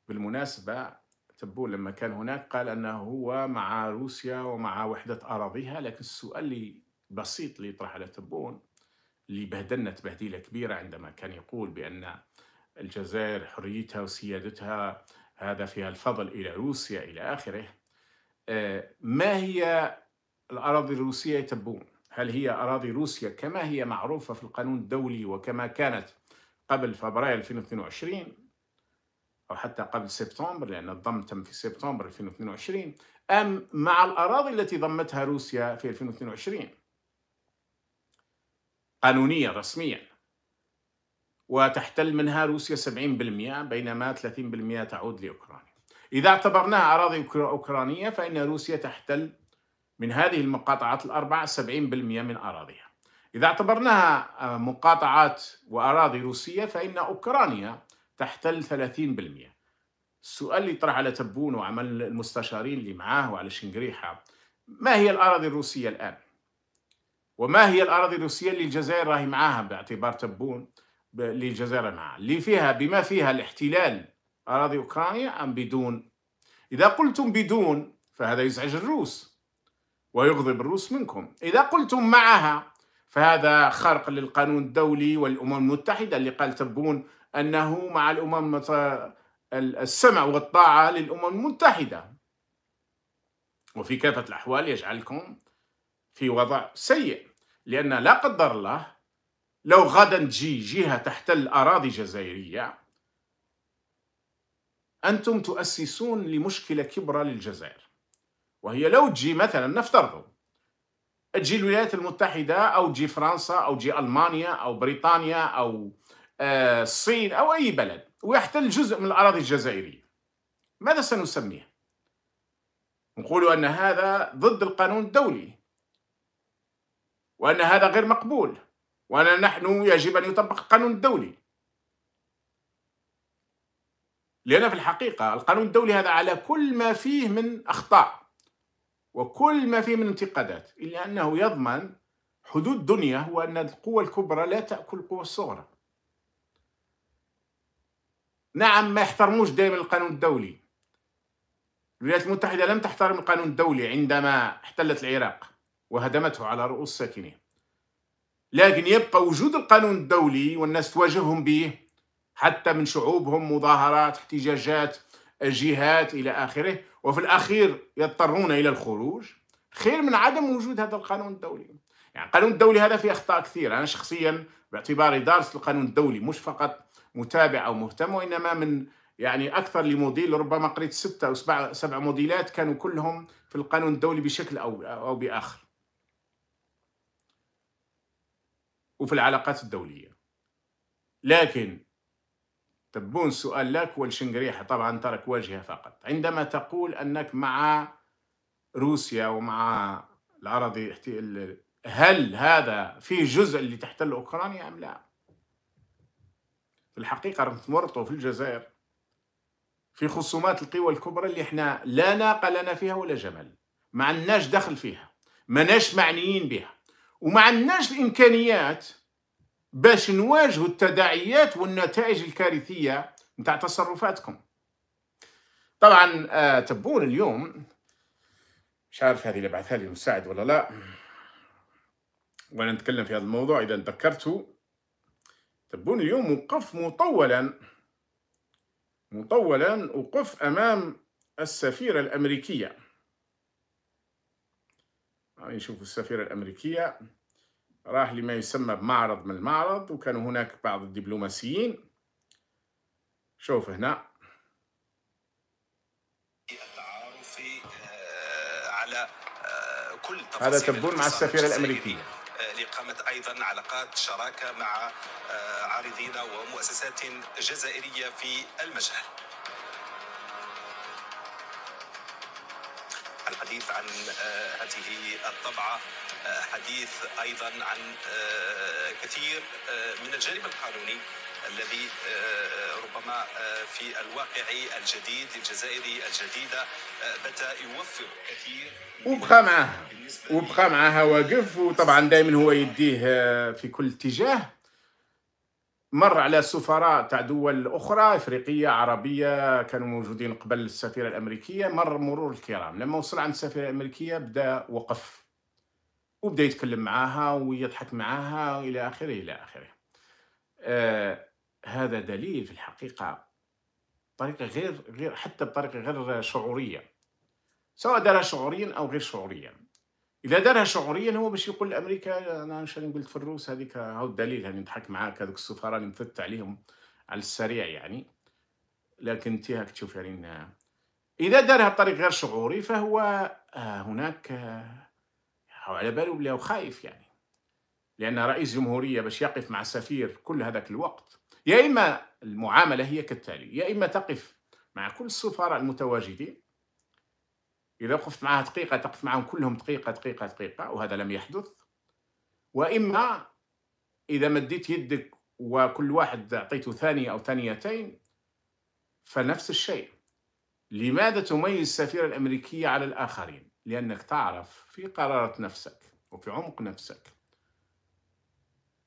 بالمناسبة تبون لما كان هناك قال أنه هو مع روسيا ومع وحدة أراضيها، لكن السؤال البسيط اللي يطرح على تبون اللي بهدلنا تبهديلة كبيرة عندما كان يقول بأن الجزائر حريتها وسيادتها هذا فيها الفضل إلى روسيا إلى آخره، ما هي الأراضي الروسية تبون؟ هل هي أراضي روسيا كما هي معروفة في القانون الدولي وكما كانت قبل فبراير 2022 أو حتى قبل سبتمبر، لأن الضم تم في سبتمبر 2022، أم مع الأراضي التي ضمتها روسيا في 2022 قانونيا رسميا وتحتل منها روسيا 70%، بينما 30% تعود لأوكرانيا. إذا اعتبرناها أراضي أوكرانية فإن روسيا تحتل من هذه المقاطعات الأربع 70% من أراضيها. إذا اعتبرناها مقاطعات وأراضي روسية فإن أوكرانيا تحتل 30%. السؤال اللي طرح على تبون وعمل المستشارين اللي معاه وعلى شنقريحة، ما هي الأراضي الروسية الآن؟ وما هي الأراضي الروسية اللي الجزائر راهي معاها باعتبار تبون اللي الجزائر معاها، اللي فيها بما فيها الاحتلال أراضي أوكرانيا أم بدون؟ إذا قلتم بدون فهذا يزعج الروس ويغضب الروس منكم، إذا قلتم معها فهذا خرق للقانون الدولي والأمم المتحدة اللي قال تبون أنه مع الأمم السمع والطاعة للأمم المتحدة، وفي كافة الأحوال يجعلكم في وضع سيء. لأن لا قدر الله لو غدا تجي جهة تحتل أراضي جزائرية، أنتم تؤسسون لمشكلة كبرى للجزائر. وهي لو تجي مثلا نفترض تجي الولايات المتحدة أو تجي فرنسا أو تجي ألمانيا أو بريطانيا أو الصين أو أي بلد ويحتل جزء من الأراضي الجزائرية، ماذا سنسميه؟ نقول أن هذا ضد القانون الدولي وأن هذا غير مقبول وأن نحن يجب أن يطبق القانون الدولي. لأن في الحقيقة القانون الدولي هذا على كل ما فيه من أخطاء وكل ما فيه من انتقادات، إلا أنه يضمن حدود دنيا، هو أن القوى الكبرى لا تأكل القوى الصغرى. نعم ما يحترموش دائما القانون الدولي. الولايات المتحدة لم تحترم القانون الدولي عندما احتلت العراق وهدمته على رؤوس ساكنيه، لكن يبقى وجود القانون الدولي والناس تواجههم به، حتى من شعوبهم مظاهرات احتجاجات جهات إلى آخره، وفي الأخير يضطرون إلى الخروج، خير من عدم وجود هذا القانون الدولي. يعني القانون الدولي هذا فيه أخطاء كثيرة. أنا شخصيا باعتباري دارس القانون الدولي مش فقط متابع أو مهتم، وإنما من يعني أكثر لموديل، ربما قريت 6 أو 7 موديلات كانوا كلهم في القانون الدولي بشكل أو بآخر، وفي العلاقات الدولية. لكن تبون سؤال لك والشنقريحة طبعا ترك واجهة فقط. عندما تقول أنك مع روسيا ومع الأراضي، هل هذا في جزء اللي تحتل أوكرانيا أم لا؟ في الحقيقة مرتوا في الجزائر في خصومات القوى الكبرى اللي احنا لا ناقة لنا فيها ولا جمل، ما عندناش دخل فيها، ما ناش معنيين بها، وما عندناش الإمكانيات باش نواجهوا التداعيات والنتائج الكارثية نتاع تصرفاتكم. طبعا تبون اليوم، مش عارف هذه اللي بعثها لي المساعد ولا لا، وانا نتكلم في هذا الموضوع إذا تذكرته. تبون اليوم وقف مطولا مطولا أقف أمام السفيرة الأمريكية. يشوفوا السفيرة الأمريكية، راح لما يسمى بمعرض من المعرض، وكانوا هناك بعض الدبلوماسيين. شوف هنا التعارف على كل تفاصيل، هذا تبون مع السفيرة الأمريكية لإقامة أيضا علاقات شراكة مع عارضين ومؤسسات جزائرية في المجال. الحديث عن هذه الطبعة، حديث أيضا عن كثير من الجانب القانوني الذي ربما في الواقع الجديد الجزائري الجديدة بات يوفر كثير. وبقى معها واقف، وطبعا دائما هو يديه في كل اتجاه. مر على سفراء تاع دول اخرى افريقيه عربيه كانوا موجودين قبل السفيره الامريكيه، مر مرور الكرام. لما وصل عند السفيره الامريكيه بدا وقف وبدا يتكلم معاها ويضحك معاها الى اخره الى اخره. هذا دليل في الحقيقه بطريقه غير حتى بطريقه غير شعوريه، سواء دارها شعوريا او غير شعوريا. اذا دارها شعوريا هو باش يقول لامريكا انا مش راني قلت في الروس هذيك، هاو الدليل، هاني نضحك معاك، هذوك السفراء اللي نفت عليهم على السريع يعني. لكن انت هاك تشوف يعني اذا دارها بطريق غير شعوري فهو هناك على باله بلي خايف يعني، لان رئيس جمهوريه باش يقف مع سفير كل هذاك الوقت، يا اما المعامله هي كالتالي، يا اما تقف مع كل السفراء المتواجدين، إذا وقفت معها دقيقة تقف معهم كلهم دقيقة دقيقة دقيقة، وهذا لم يحدث. وإما إذا مديت يدك وكل واحد أعطيته ثانية أو ثانيتين فنفس الشيء. لماذا تميز السفيرة الأمريكية على الآخرين؟ لأنك تعرف في قرارة نفسك وفي عمق نفسك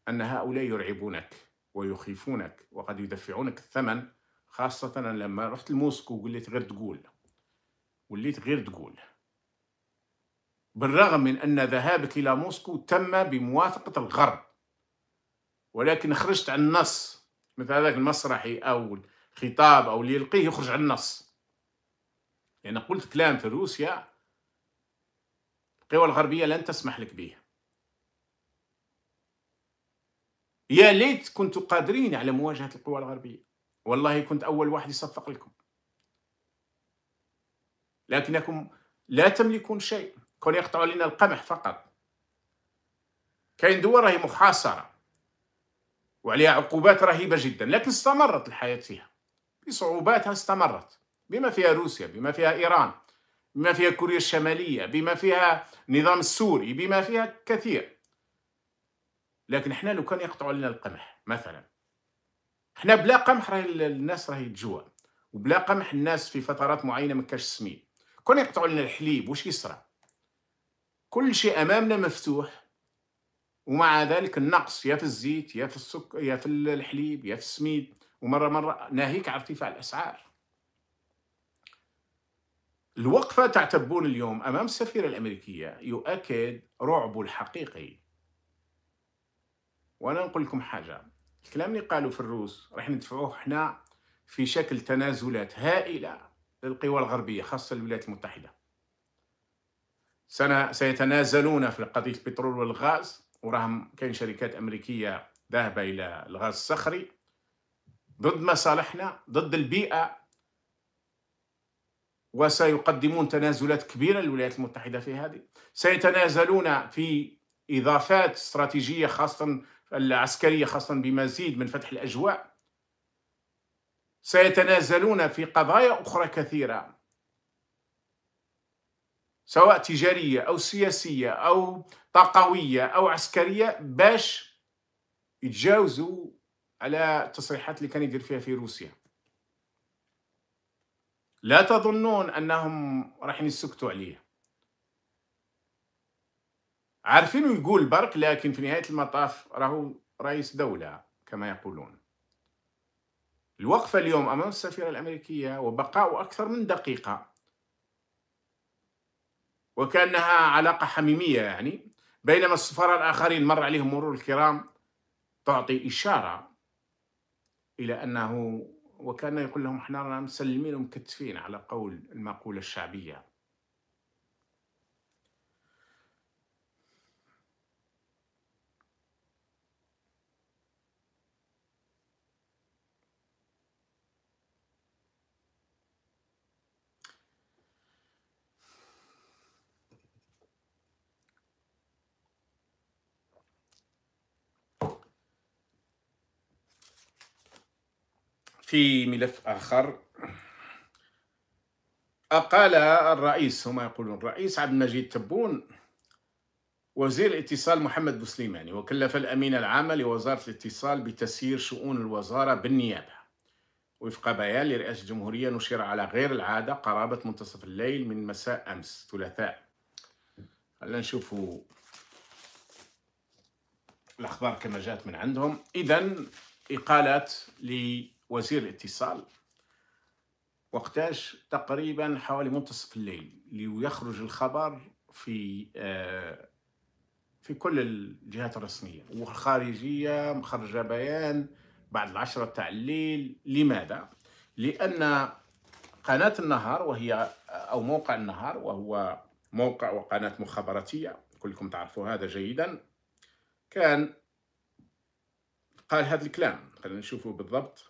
أن هؤلاء يرعبونك ويخيفونك وقد يدفعونك الثمن، خاصة لما رحت لموسكو وقلت غير تقول، وليت غير تقول، بالرغم من أن ذهابك إلى موسكو تم بموافقة الغرب، ولكن خرجت عن النص، مثل هذاك المسرحي أو الخطاب أو اللي يلقيه يخرج عن النص. يعني قلت كلام في روسيا القوى الغربية لن تسمح لك به. يا ليت كنت قادرين على مواجهة القوى الغربية، والله كنت أول واحد يصفق لكم، لكنكم لا تملكون شيء، كون يقطعوا لنا القمح فقط. كاين دول راهي محاصرة وعليها عقوبات رهيبة جدا، لكن استمرت الحياة فيها بصعوباتها، استمرت، بما فيها روسيا، بما فيها إيران، بما فيها كوريا الشمالية، بما فيها النظام السوري، بما فيها كثير. لكن احنا لو كان يقطعوا لنا القمح مثلا، احنا بلا قمح راهي الناس راهي تجوع، وبلا قمح الناس في فترات معينة ما كاش سمين. كون يقطعوا لنا الحليب وش يصرى؟ كل شيء امامنا مفتوح، ومع ذلك النقص يا في الزيت يا في السكر يا في الحليب يا في السميد، ومره ناهيك على ارتفاع الاسعار. الوقفه تاع تبون اليوم امام السفيره الامريكيه يؤكد رعبه الحقيقي. وانا نقول لكم حاجه، الكلام اللي قالوا في الروس راح ندفعوه احنا في شكل تنازلات هائله للقوى الغربية، خاصة الولايات المتحدة. سيتنازلون في قضية البترول والغاز، وراهم كاين شركات أمريكية ذاهبة إلى الغاز الصخري ضد مصالحنا، ضد البيئة، وسيقدمون تنازلات كبيرة للولايات المتحدة في هذه. سيتنازلون في إضافات استراتيجية خاصة العسكرية، خاصة بمزيد من فتح الأجواء. سيتنازلون في قضايا أخرى كثيرة سواء تجارية أو سياسية أو طاقوية أو عسكرية، باش يتجاوزوا على التصريحات اللي كان يدير فيها في روسيا. لا تظنون أنهم راح يسكتوا عليه، عارفين يقول برك، لكن في نهاية المطاف راهو رئيس دولة كما يقولون. الوقفة اليوم أمام السفيرة الأمريكية وبقاء أكثر من دقيقة، وكأنها علاقة حميمية يعني، بينما السفراء الآخرين مر عليهم مرور الكرام، تعطي إشارة إلى أنه وكان يقول لهم احنا مسلمين ومكتفين على قول المقولة الشعبية. في ملف آخر قال الرئيس، هما يقولون الرئيس عبد المجيد تبون وزير الاتصال محمد بوسليماني وكلف الأمين العام لوزارة الاتصال بتسيير شؤون الوزارة بالنيابة. وفق بيان لرئاسة الجمهورية نشر على غير العادة قرابة منتصف الليل من مساء أمس ثلاثاء. خلينا نشوفوا الأخبار كما جاءت من عندهم. إذن إقالة وزير الاتصال وقتاش؟ تقريبا حوالي منتصف الليل، ليخرج الخبر في كل الجهات الرسمية والخارجية مخرجة بيان بعد 10 تاع الليل. لماذا؟ لأن قناة النهار وهي أو موقع النهار وهو موقع وقناة مخابراتية كلكم تعرفوا هذا جيدا، كان قال هذا الكلام. خلينا نشوفه بالضبط.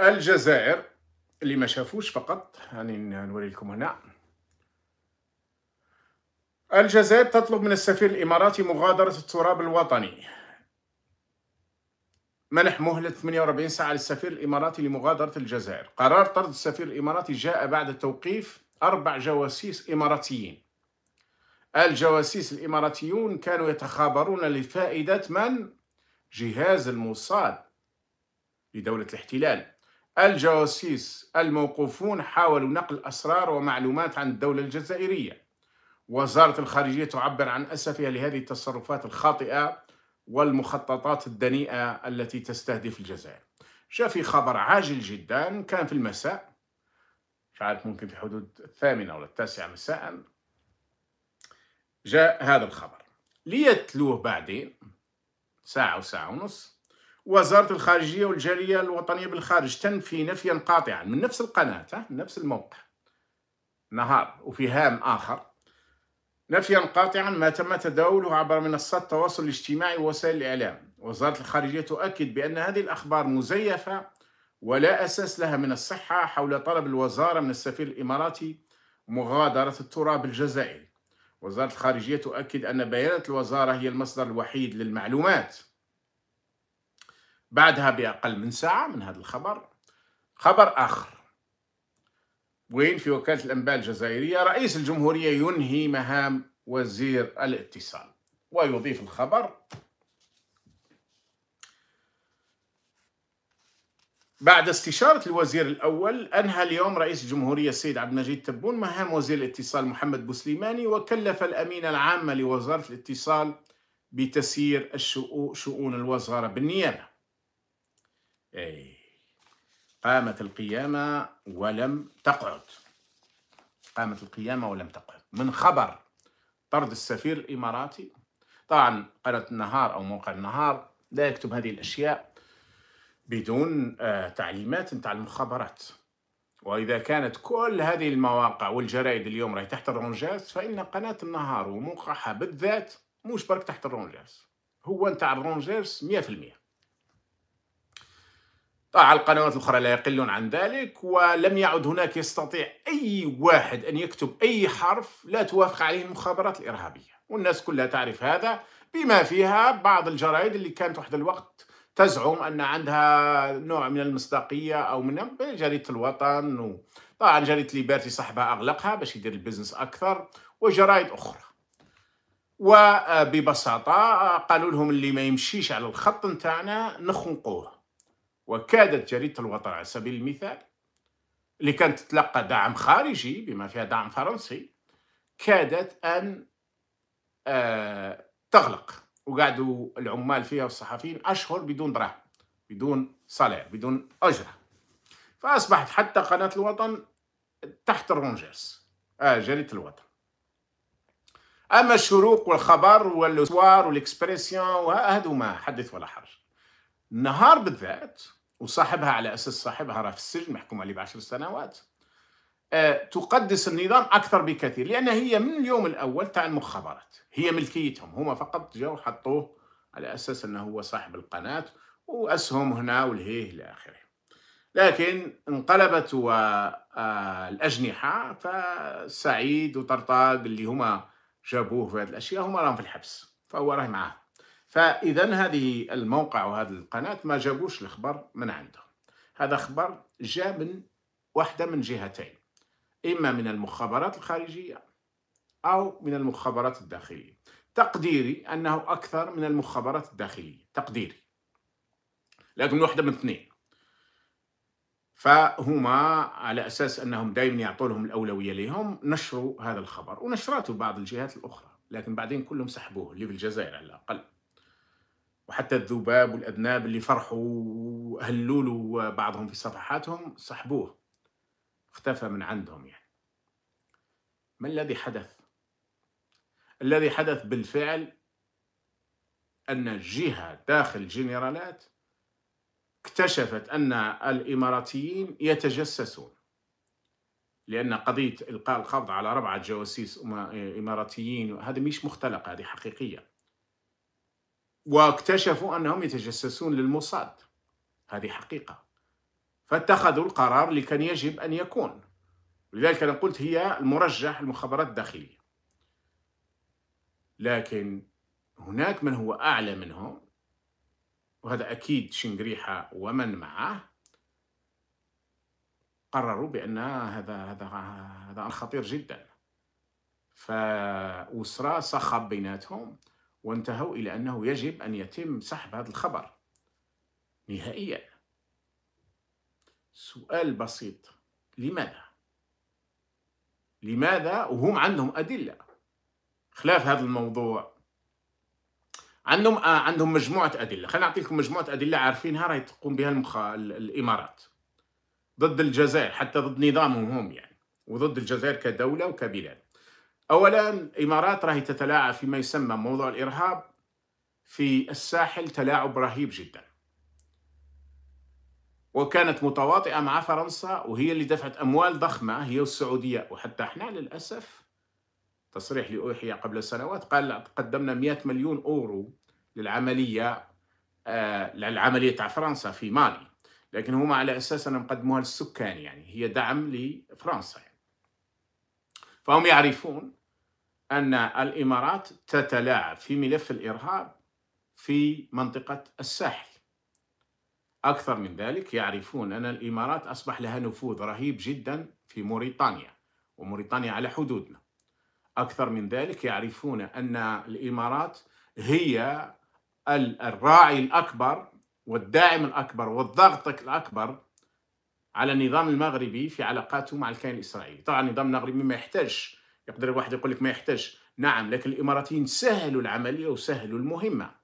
الجزائر اللي ما شافوش فقط يعني نوري لكم هنا. الجزائر تطلب من السفير الإماراتي مغادرة التراب الوطني. منح مهلة 48 ساعة للسفير الإماراتي لمغادرة الجزائر. قرار طرد السفير الإماراتي جاء بعد توقيف 4 جواسيس إماراتيين. الجواسيس الإماراتيون كانوا يتخابرون لفائدة من؟ جهاز الموساد لدولة الاحتلال. الجواسيس الموقوفون حاولوا نقل أسرار ومعلومات عن الدولة الجزائرية. وزارة الخارجية تعبر عن أسفها لهذه التصرفات الخاطئة والمخططات الدنيئة التي تستهدف الجزائر. جاء في خبر عاجل جدا كان في المساء، مش عارف ممكن في حدود 8 أو 9 مساء، جاء هذا الخبر ليتلوه بعدين ساعة أو ساعة ونص. وزارة الخارجية والجالية الوطنية بالخارج تنفي نفيا قاطعا من نفس القناة من نفس الموقع نهار وفي هام آخر، نفيا قاطعا ما تم تداوله عبر منصات التواصل الاجتماعي ووسائل الإعلام. وزارة الخارجية تؤكد بأن هذه الأخبار مزيفة ولا أساس لها من الصحة حول طلب الوزارة من السفير الإماراتي مغادرة التراب الجزائري. وزارة الخارجية تؤكد أن بيانات الوزارة هي المصدر الوحيد للمعلومات. بعدها بأقل من ساعة من هذا الخبر خبر آخر وين في وكالة الأنباء الجزائرية، رئيس الجمهورية ينهي مهام وزير الاتصال. ويضيف الخبر بعد استشارة الوزير الأول أنهى اليوم رئيس الجمهورية السيد عبد المجيد تبون مهام وزير الاتصال محمد بوسليماني وكلف الأمين العام لوزارة الاتصال بتسيير شؤون الوزارة بالنيابة. أي قامت القيامة ولم تقعد، قامت القيامة ولم تقعد من خبر طرد السفير الإماراتي. طبعا قناة النهار أو موقع النهار لا يكتب هذه الأشياء بدون تعليمات نتاع المخابرات، وإذا كانت كل هذه المواقع والجرائد اليوم راهي تحت الرونجاس، فإن قناة النهار وموقعها بالذات مش برك تحت الرونجاس، هو نتاع الرونجاس 100%. طبعا القنوات الأخرى لا يقلون عن ذلك، ولم يعد هناك يستطيع أي واحد أن يكتب أي حرف لا توافق عليه المخابرات الإرهابية، والناس كلها تعرف هذا، بما فيها بعض الجرائد اللي كانت وحد الوقت تزعم أن عندها نوع من المصداقية أو من جريدة الوطن. طبعا جريدة ليبرتي صاحبها أغلقها باش يدير البزنس أكثر، وجرائد أخرى. وببساطة قالوا لهم اللي ما يمشيش على الخط نتاعنا نخنقوه. وكادت جريدة الوطن على سبيل المثال اللي كانت تتلقى دعم خارجي بما فيها دعم فرنسي كادت أن تغلق، وقعدوا العمال فيها والصحفيين أشهر بدون دراهم، بدون صالير، بدون أجرة. فأصبحت حتى قناة الوطن تحت الرونجرز، جريدة الوطن. أما الشروق والخبر والأسوار والإكسبريسيون وهذو ما حدث ولا حرج. النهار بالذات وصاحبها على أساس صاحبها راه في السجن محكوم عليه ب10 سنوات، تقدس النظام أكثر بكثير، لأن هي من اليوم الأول تاع المخابرات هي ملكيتهم، هما فقط جاوا حطوه على أساس أنه هو صاحب القناة وأسهم هنا والهيه إلى آخره. لكن انقلبت الأجنحة، فسعيد وطرطاق اللي هما جابوه في هذه الأشياء هما راهم في الحبس، فهو راه معاهم. فإذا هذه الموقع وهذه القناة ما جابوش الخبر من عندهم، هذا خبر جاء من واحدة من جهتين، إما من المخابرات الخارجية أو من المخابرات الداخلية. تقديري أنه أكثر من المخابرات الداخلية، تقديري، لكن واحدة من اثنين. فهما على أساس أنهم دائما يعطوا لهم الأولوية ليهم نشروا هذا الخبر، ونشراته بعض الجهات الأخرى، لكن بعدين كلهم سحبوه، اللي في الجزائر على الأقل، وحتى الذباب والأذناب اللي فرحوا وهلوا له بعضهم في صفحاتهم سحبوه، اختفى من عندهم. يعني ما الذي حدث؟ الذي حدث بالفعل أن جهة داخل الجنرالات اكتشفت أن الإماراتيين يتجسسون، لأن قضية إلقاء القبض على 4 جواسيس إماراتيين هذا مش مختلق، هذه حقيقية، واكتشفوا أنهم يتجسسون للموساد، هذه حقيقة، فاتخذوا القرار اللي كان يجب أن يكون. لذلك أنا قلت هي المرجح المخابرات الداخلية، لكن هناك من هو أعلى منهم، وهذا أكيد شنقريحة ومن معه، قرروا بأن هذا خطير جدا، فأسرى صخب بيناتهم، وانتهوا إلى أنه يجب أن يتم سحب هذا الخبر نهائيا. سؤال بسيط، لماذا؟ لماذا وهم عندهم أدلة خلاف هذا الموضوع؟ عندهم مجموعة أدلة، خلينا نعطيكم مجموعة أدلة عارفينها راهي تقوم بها الإمارات ضد الجزائر، حتى ضد نظامهم هم يعني، وضد الجزائر كدولة وكبلاد. أولا، الإمارات راهي تتلاعب فيما يسمى موضوع الإرهاب في الساحل تلاعب رهيب جدا، وكانت متواطئة مع فرنسا، وهي اللي دفعت أموال ضخمة هي والسعودية، وحتى احنا للأسف تصريح لأوحي قبل سنوات قال قدمنا 100 مليون أورو للعملية تاع فرنسا في مالي، لكن هما على أساس أنهم قدموها للسكان، يعني هي دعم لفرنسا يعني. فهم يعرفون أن الإمارات تتلاعب في ملف الإرهاب في منطقة الساحل. أكثر من ذلك، يعرفون أن الإمارات أصبح لها نفوذ رهيب جدا في موريتانيا، وموريتانيا على حدودنا. أكثر من ذلك، يعرفون أن الإمارات هي الراعي الأكبر والداعم الأكبر والضغط الأكبر على النظام المغربي في علاقاته مع الكيان الإسرائيلي. طبعا النظام المغربي ما يحتاج، يقدر الواحد يقول لك ما يحتاج، نعم، لكن الإماراتيين سهلوا العملية وسهلوا المهمة،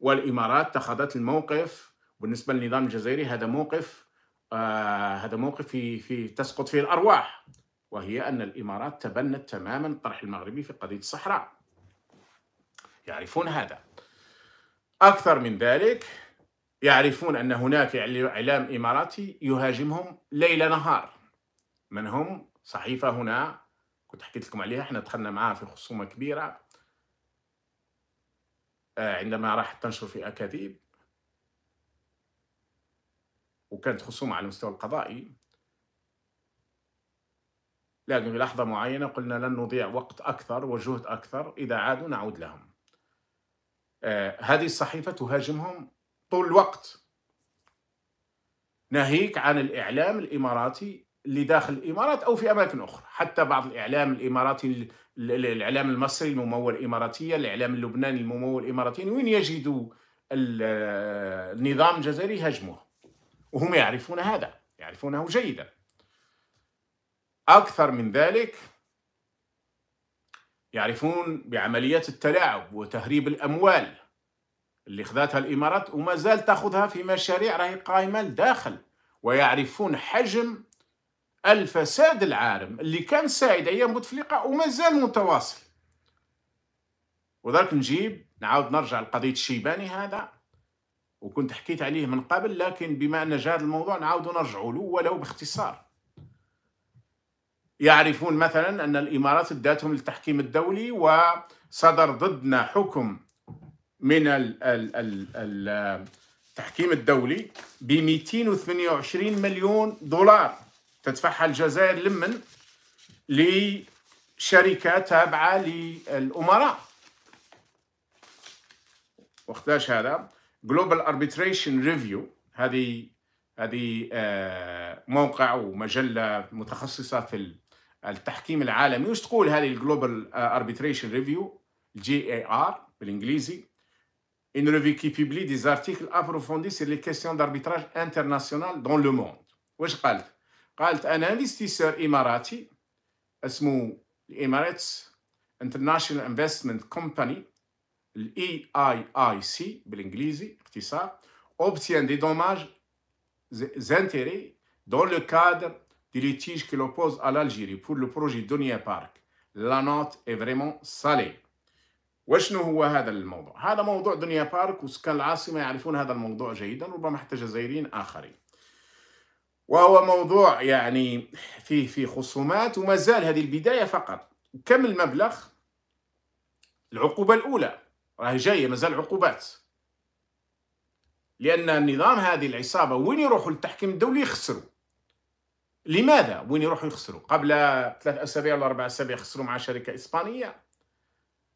والإمارات اتخذت الموقف. بالنسبة للنظام الجزائري هذا موقف، في تسقط فيه الأرواح، وهي أن الإمارات تبنت تماما الطرح المغربي في قضية الصحراء، يعرفون هذا. أكثر من ذلك، يعرفون أن هناك إعلام إماراتي يهاجمهم ليل نهار، من هم؟ صحيفة هنا كنت حكيت لكم عليها، احنا دخلنا معها في خصومة كبيرة عندما راحت تنشر في أكاذيب، وكانت خصومة على المستوى القضائي، لكن في لحظة معينة قلنا لن نضيع وقت أكثر وجهد أكثر، إذا عادوا نعود لهم. هذه الصحيفة تهاجمهم طول الوقت، ناهيك عن الإعلام الإماراتي اللي داخل الإمارات أو في أماكن أخرى، حتى بعض الإعلام الإماراتي، الإعلام المصري الممول إماراتيا، الإعلام اللبناني الممول إماراتيا، وين يجدوا النظام الجزائري يهاجموه، وهم يعرفون هذا، يعرفونه جيدا. أكثر من ذلك، يعرفون بعمليات التلاعب وتهريب الأموال اللي خذتها الإمارات وما زال تأخذها في مشاريع راهي قائمة لداخل، ويعرفون حجم الفساد العارم اللي كان سائد أيام بوتفليقة وما زال متواصل. وذلك نعاود نرجع لقضية الشيباني هذا، وكنت حكيت عليه من قبل، لكن بما أن جاء هذا الموضوع نعاود نرجعوا له ولو باختصار. يعرفون مثلا أن الإمارات ادتهم للتحكيم الدولي وصدر ضدنا حكم من التحكيم الدولي ب 228 مليون دولار تدفعها الجزائر لمن؟ لشركة تابعة للأمراء. وقتاش هذا؟ Global Arbitration Review، هذه موقع ومجلة متخصصة في التحكيم العالمي. وش تقول هذه Global Arbitration Review GAR بالإنجليزي؟ Une revue qui publie des articles approfondis sur les questions d'arbitrage international dans le monde. وش قالت؟ قالت أنا انفستيسور إماراتي اسمه الإماراتس International Investment Company l'EIIC بالإنجليزي اختصار obtient des dommages intérêts dans le cadre du litige qui l'oppose à l'Algérie pour le projet Dunia Park. La note est vraiment salée. وشنو هو هذا الموضوع؟ هذا موضوع دنيا بارك وسكان العاصمة يعرفون هذا الموضوع جيدا، ربما حتى جزائريين آخرين. وهو موضوع يعني فيه خصومات وما زال هذه البداية فقط. كم المبلغ؟ العقوبة الأولى راهي جاية، مازال عقوبات، لأن النظام هذه العصابة وين يروحوا للتحكيم الدولي يخسروا. لماذا؟ وين يروحوا يخسروا؟ قبل 3 أسابيع ولا 4 أسابيع خسروا مع شركة إسبانية،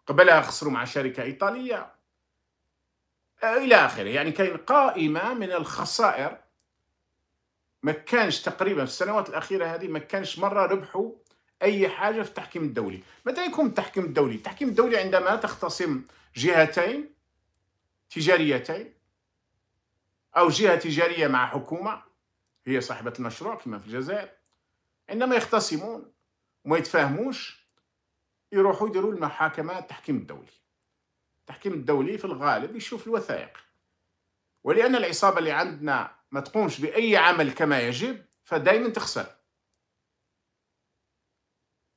قبلها خسروا مع شركة إيطالية إلى آخره. يعني كاين قائمة من الخسائر ما كانش تقريبا في السنوات الأخيرة هذه ما كانش مرة ربحوا أي حاجة في التحكيم الدولي. متى يكون التحكيم الدولي؟ التحكيم الدولي عندما تختصم جهتين تجاريتين أو جهة تجارية مع حكومة هي صاحبة المشروع كما في الجزائر، عندما يختصمون وما يتفاهموش يروحوا يديروا المحاكمة التحكيم الدولي. التحكيم الدولي في الغالب يشوف الوثائق، ولأن العصابة اللي عندنا ما تقومش بأي عمل كما يجب فدايما تخسر،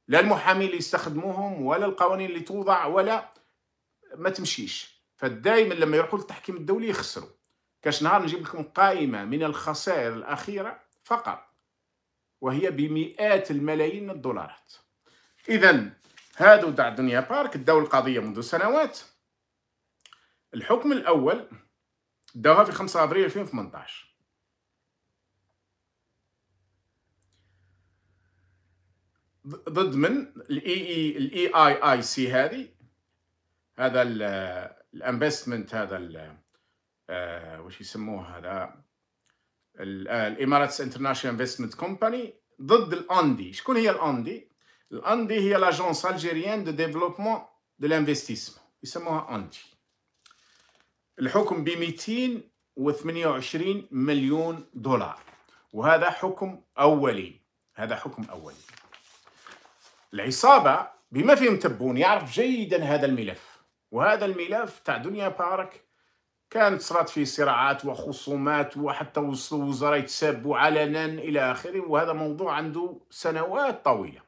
لا المحامين اللي يستخدموهم ولا القوانين اللي توضع ولا ما تمشيش، فدايما لما يروحوا للتحكيم الدولي يخسروا. كاش نهار نجيب لكم قائمة من الخسائر الأخيرة فقط وهي بمئات الملايين من الدولارات. إذا هادو تاع دنيا بارك داو القضية منذ سنوات. الحكم الأول داوها في 5 أبريل 2018. ضد من الإي آي سي هذا الانفستمنت، هذا واش يسموه هذا الإماراتس انترناشونال انفستمنت كومباني، ضد الأندي. شكون هي الأندي؟ الأندي هي لاجونس الجيريان دو ديفلوبمون دو لانفستيسمون، يسموها أندي. الحكم ب 228 مليون دولار، وهذا حكم أولي. هذا حكم أولي. العصابة بما فيهم تبون يعرف جيدا هذا الملف، وهذا الملف تاع دنيا بارك كانت صارت فيه صراعات وخصومات وحتى وصلوا وزراء يتسابوا علنا إلى آخره، وهذا موضوع عنده سنوات طويلة.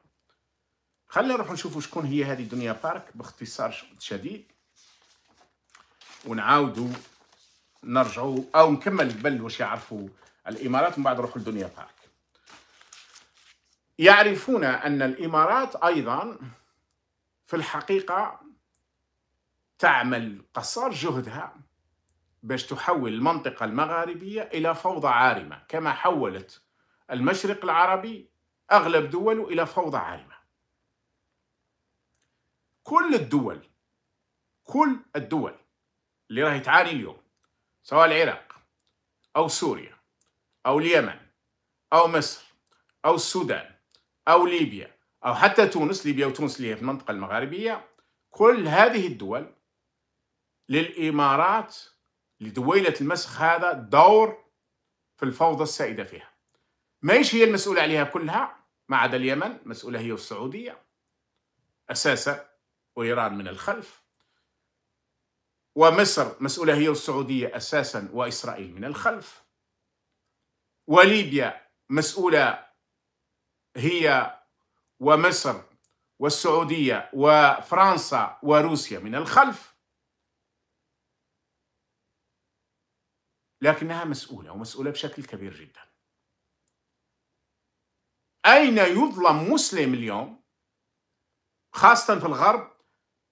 خلينا نروح نشوفوا شكون هي هذه دنيا بارك باختصار شديد، ونعاودوا نرجعوا او نكمل قبل واش يعرفوا الامارات ومن بعد نروحوا لدنيا بارك. يعرفون ان الامارات ايضا في الحقيقه تعمل قصار جهدها باش تحول المنطقه المغاربيه الى فوضى عارمه، كما حولت المشرق العربي اغلب دوله الى فوضى عارمه. كل الدول اللي راهي تعاني اليوم، سواء العراق أو سوريا أو اليمن أو مصر أو السودان أو ليبيا أو حتى تونس، ليبيا وتونس اللي هي في المنطقة المغاربية، كل هذه الدول للإمارات لدويلة المسخ هذا دور في الفوضى السائدة فيها. ماهيش هي المسؤولة عليها كلها ما عدا اليمن، مسؤولة هي والسعودية أساسا وإيران من الخلف، ومصر مسؤولة هي والسعودية أساساً وإسرائيل من الخلف، وليبيا مسؤولة هي ومصر والسعودية وفرنسا وروسيا من الخلف، لكنها مسؤولة ومسؤولة بشكل كبير جدا. أين يظلم مسلم اليوم خاصة في الغرب؟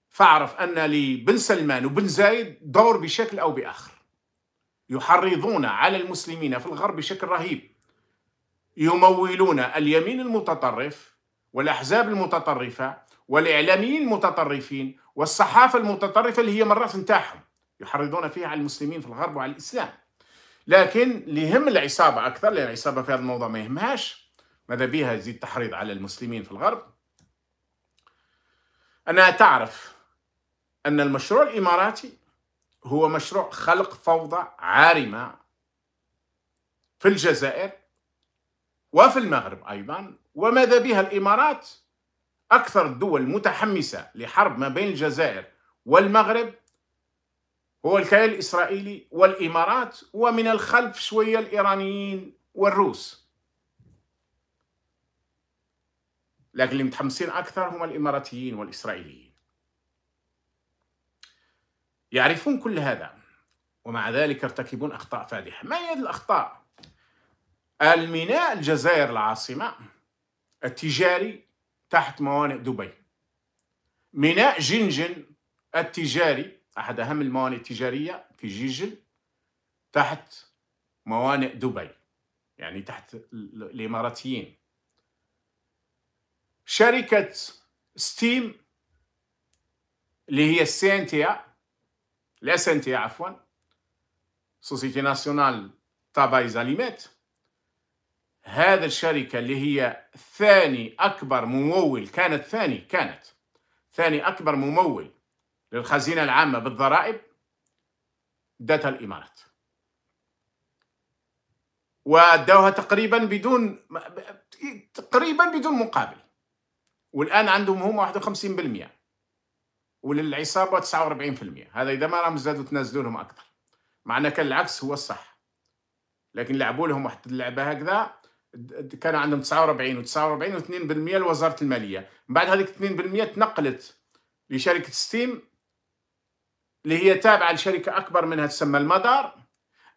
فاعرف أن لبن سلمان وبن زايد دور بشكل أو بآخر. يحرضون على المسلمين في الغرب بشكل رهيب، يمولون اليمين المتطرف والأحزاب المتطرفة والإعلاميين المتطرفين والصحافة المتطرفة اللي هي مرات نتاعهم، يحرضون فيها على المسلمين في الغرب وعلى الإسلام. لكن لهم العصابة أكثر، لأن العصابة في هذا الموضوع ما يهمهاش، ماذا بيها يزيد تحريض على المسلمين في الغرب. أنا تعرف أن المشروع الإماراتي هو مشروع خلق فوضى عارمة في الجزائر وفي المغرب أيضا، وماذا بها الإمارات أكثر الدول متحمسة لحرب ما بين الجزائر والمغرب هو الكيان الإسرائيلي والإمارات، ومن الخلف شوية الإيرانيين والروس، لكن اللي متحمسين أكثر هم الإماراتيين والإسرائيليين. يعرفون كل هذا ومع ذلك يرتكبون أخطاء فادحة. ما هي الأخطاء؟ الميناء الجزائر العاصمة التجاري تحت موانئ دبي، ميناء جنجن التجاري أحد أهم الموانئ التجارية في جيجل تحت موانئ دبي، يعني تحت الإماراتيين. شركة ستيم اللي هي السنتيا عفوا، سوسيتي ناسيونال تابايز أليمات، هذا الشركة اللي هي ثاني أكبر ممول، كانت ثاني أكبر ممول للخزينة العامة بالضرائب، داتها الإمارات وداوها تقريبا بدون مقابل، والآن عندهم هم 51% وللعصابة 49%. هذا إذا ما راهم زادوا تنازلوا لهم أكثر، مع أن كان العكس هو الصح، لكن لعبوا لهم واحد اللعبة هكذا، كان عندهم 49 و49 و2% لوزارة المالية، من بعد هذيك 2% تنقلت لشركة ستيم اللي هي تابعة لشركة أكبر منها تسمى المدار،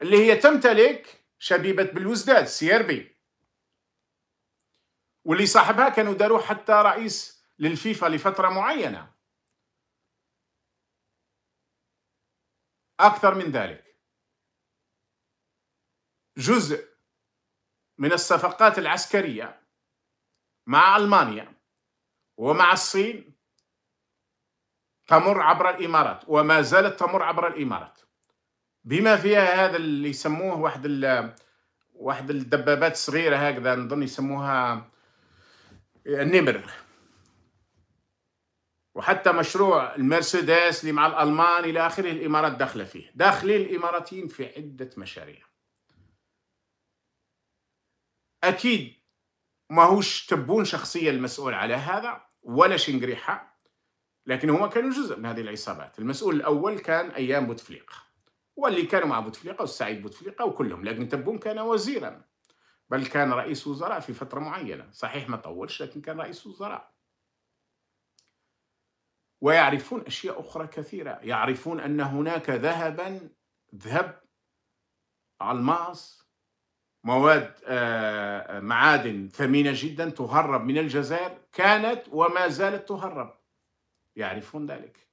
اللي هي تمتلك شبيبة بالوزداد CRB، واللي صاحبها كانوا داروه حتى رئيس للفيفا لفترة معينة. أكثر من ذلك، جزء من الصفقات العسكرية مع ألمانيا ومع الصين تمر عبر الإمارات وما زالت تمر عبر الإمارات، بما فيها هذا اللي يسموه واحد الدبابات صغيرة هكذا، نظن يسموها النمر، وحتى مشروع المرسيدس اللي مع الألمان إلى آخره الإمارات داخلة فيه. داخلين الإماراتيين في عدة مشاريع. أكيد ماهوش تبون شخصية المسؤول على هذا ولا شنقريحة، لكن هما كانوا جزء من هذه العصابات. المسؤول الأول كان أيام بوتفليقة، واللي كانوا مع بوتفليقة والسعيد بوتفليقة وكلهم، لكن تبون كان وزيرا، بل كان رئيس وزراء في فترة معينة، صحيح ما طولش لكن كان رئيس وزراء. ويعرفون أشياء أخرى كثيرة، يعرفون أن هناك ذهب، ألماس، مواد معادن ثمينة جدا تهرب من الجزائر، كانت وما زالت تهرب، يعرفون ذلك،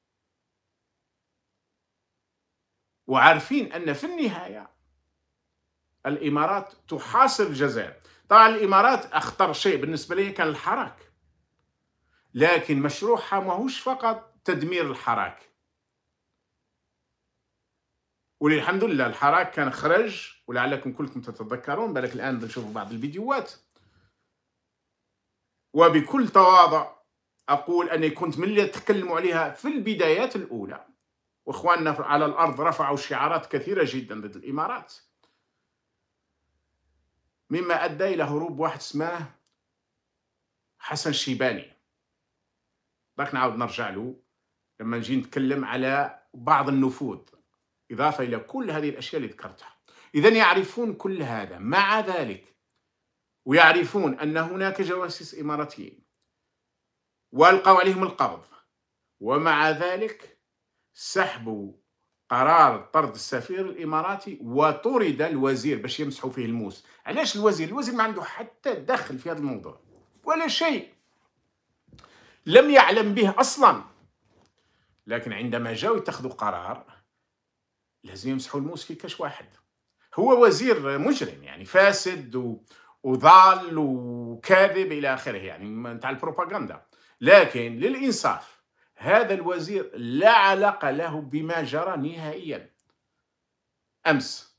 وعارفين أن في النهاية الإمارات تحاصر الجزائر. طبعا الإمارات أخطر شيء بالنسبة لي كان الحراك، لكن مشروعها ماهوش فقط تدمير الحراك، والحمد لله الحراك كان خرج، ولعلكم كلكم تتذكرون، بالك الآن نشوفوا بعض الفيديوهات. وبكل تواضع أقول أني كنت من اللي تكلموا عليها في البدايات الأولى، وإخواننا على الأرض رفعوا شعارات كثيرة جدا ضد الإمارات، مما أدى إلى هروب واحد اسمه حسن الشيباني، راك نعاود نرجع له لما نجي نتكلم على بعض النفوذ، إضافة إلى كل هذه الأشياء اللي ذكرتها. إذن يعرفون كل هذا، مع ذلك ويعرفون أن هناك جواسيس إماراتيين وألقوا عليهم القبض، ومع ذلك سحبوا قرار طرد السفير الإماراتي وطرد الوزير باش يمسحوا فيه الموس. علاش الوزير؟ الوزير ما عنده حتى دخل في هذا الموضوع ولا شيء، لم يعلم به أصلا. لكن عندما جاءوا يتخذوا قرار لازم يمسحوا الموس في كاش واحد. هو وزير مجرم يعني، فاسد وضال وكاذب إلى آخره، يعني نتاع البروباغندا. لكن للإنصاف هذا الوزير لا علاقة له بما جرى نهائيا. أمس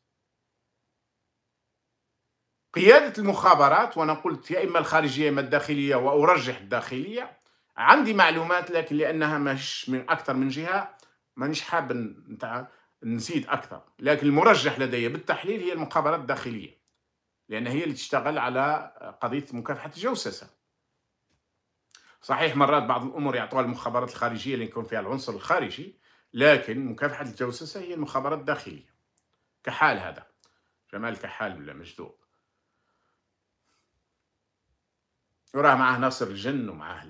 قيادة المخابرات، وأنا قلت يا إما الخارجية يا إما الداخلية، وأرجح الداخلية، عندي معلومات لكن لأنها مش من أكثر من جهة مانيش حاب نزيد أكثر، لكن المرجح لدي بالتحليل هي المخابرات الداخلية، لأن هي اللي تشتغل على قضية مكافحة الجوسسة. صحيح مرات بعض الأمور يعطوها المخابرات الخارجية اللي يكون فيها العنصر الخارجي، لكن مكافحة الجوسسة هي المخابرات الداخلية. كحال هذا جمال كحال ولا مجدوب، وراه معاه ناصر الجن ومعاه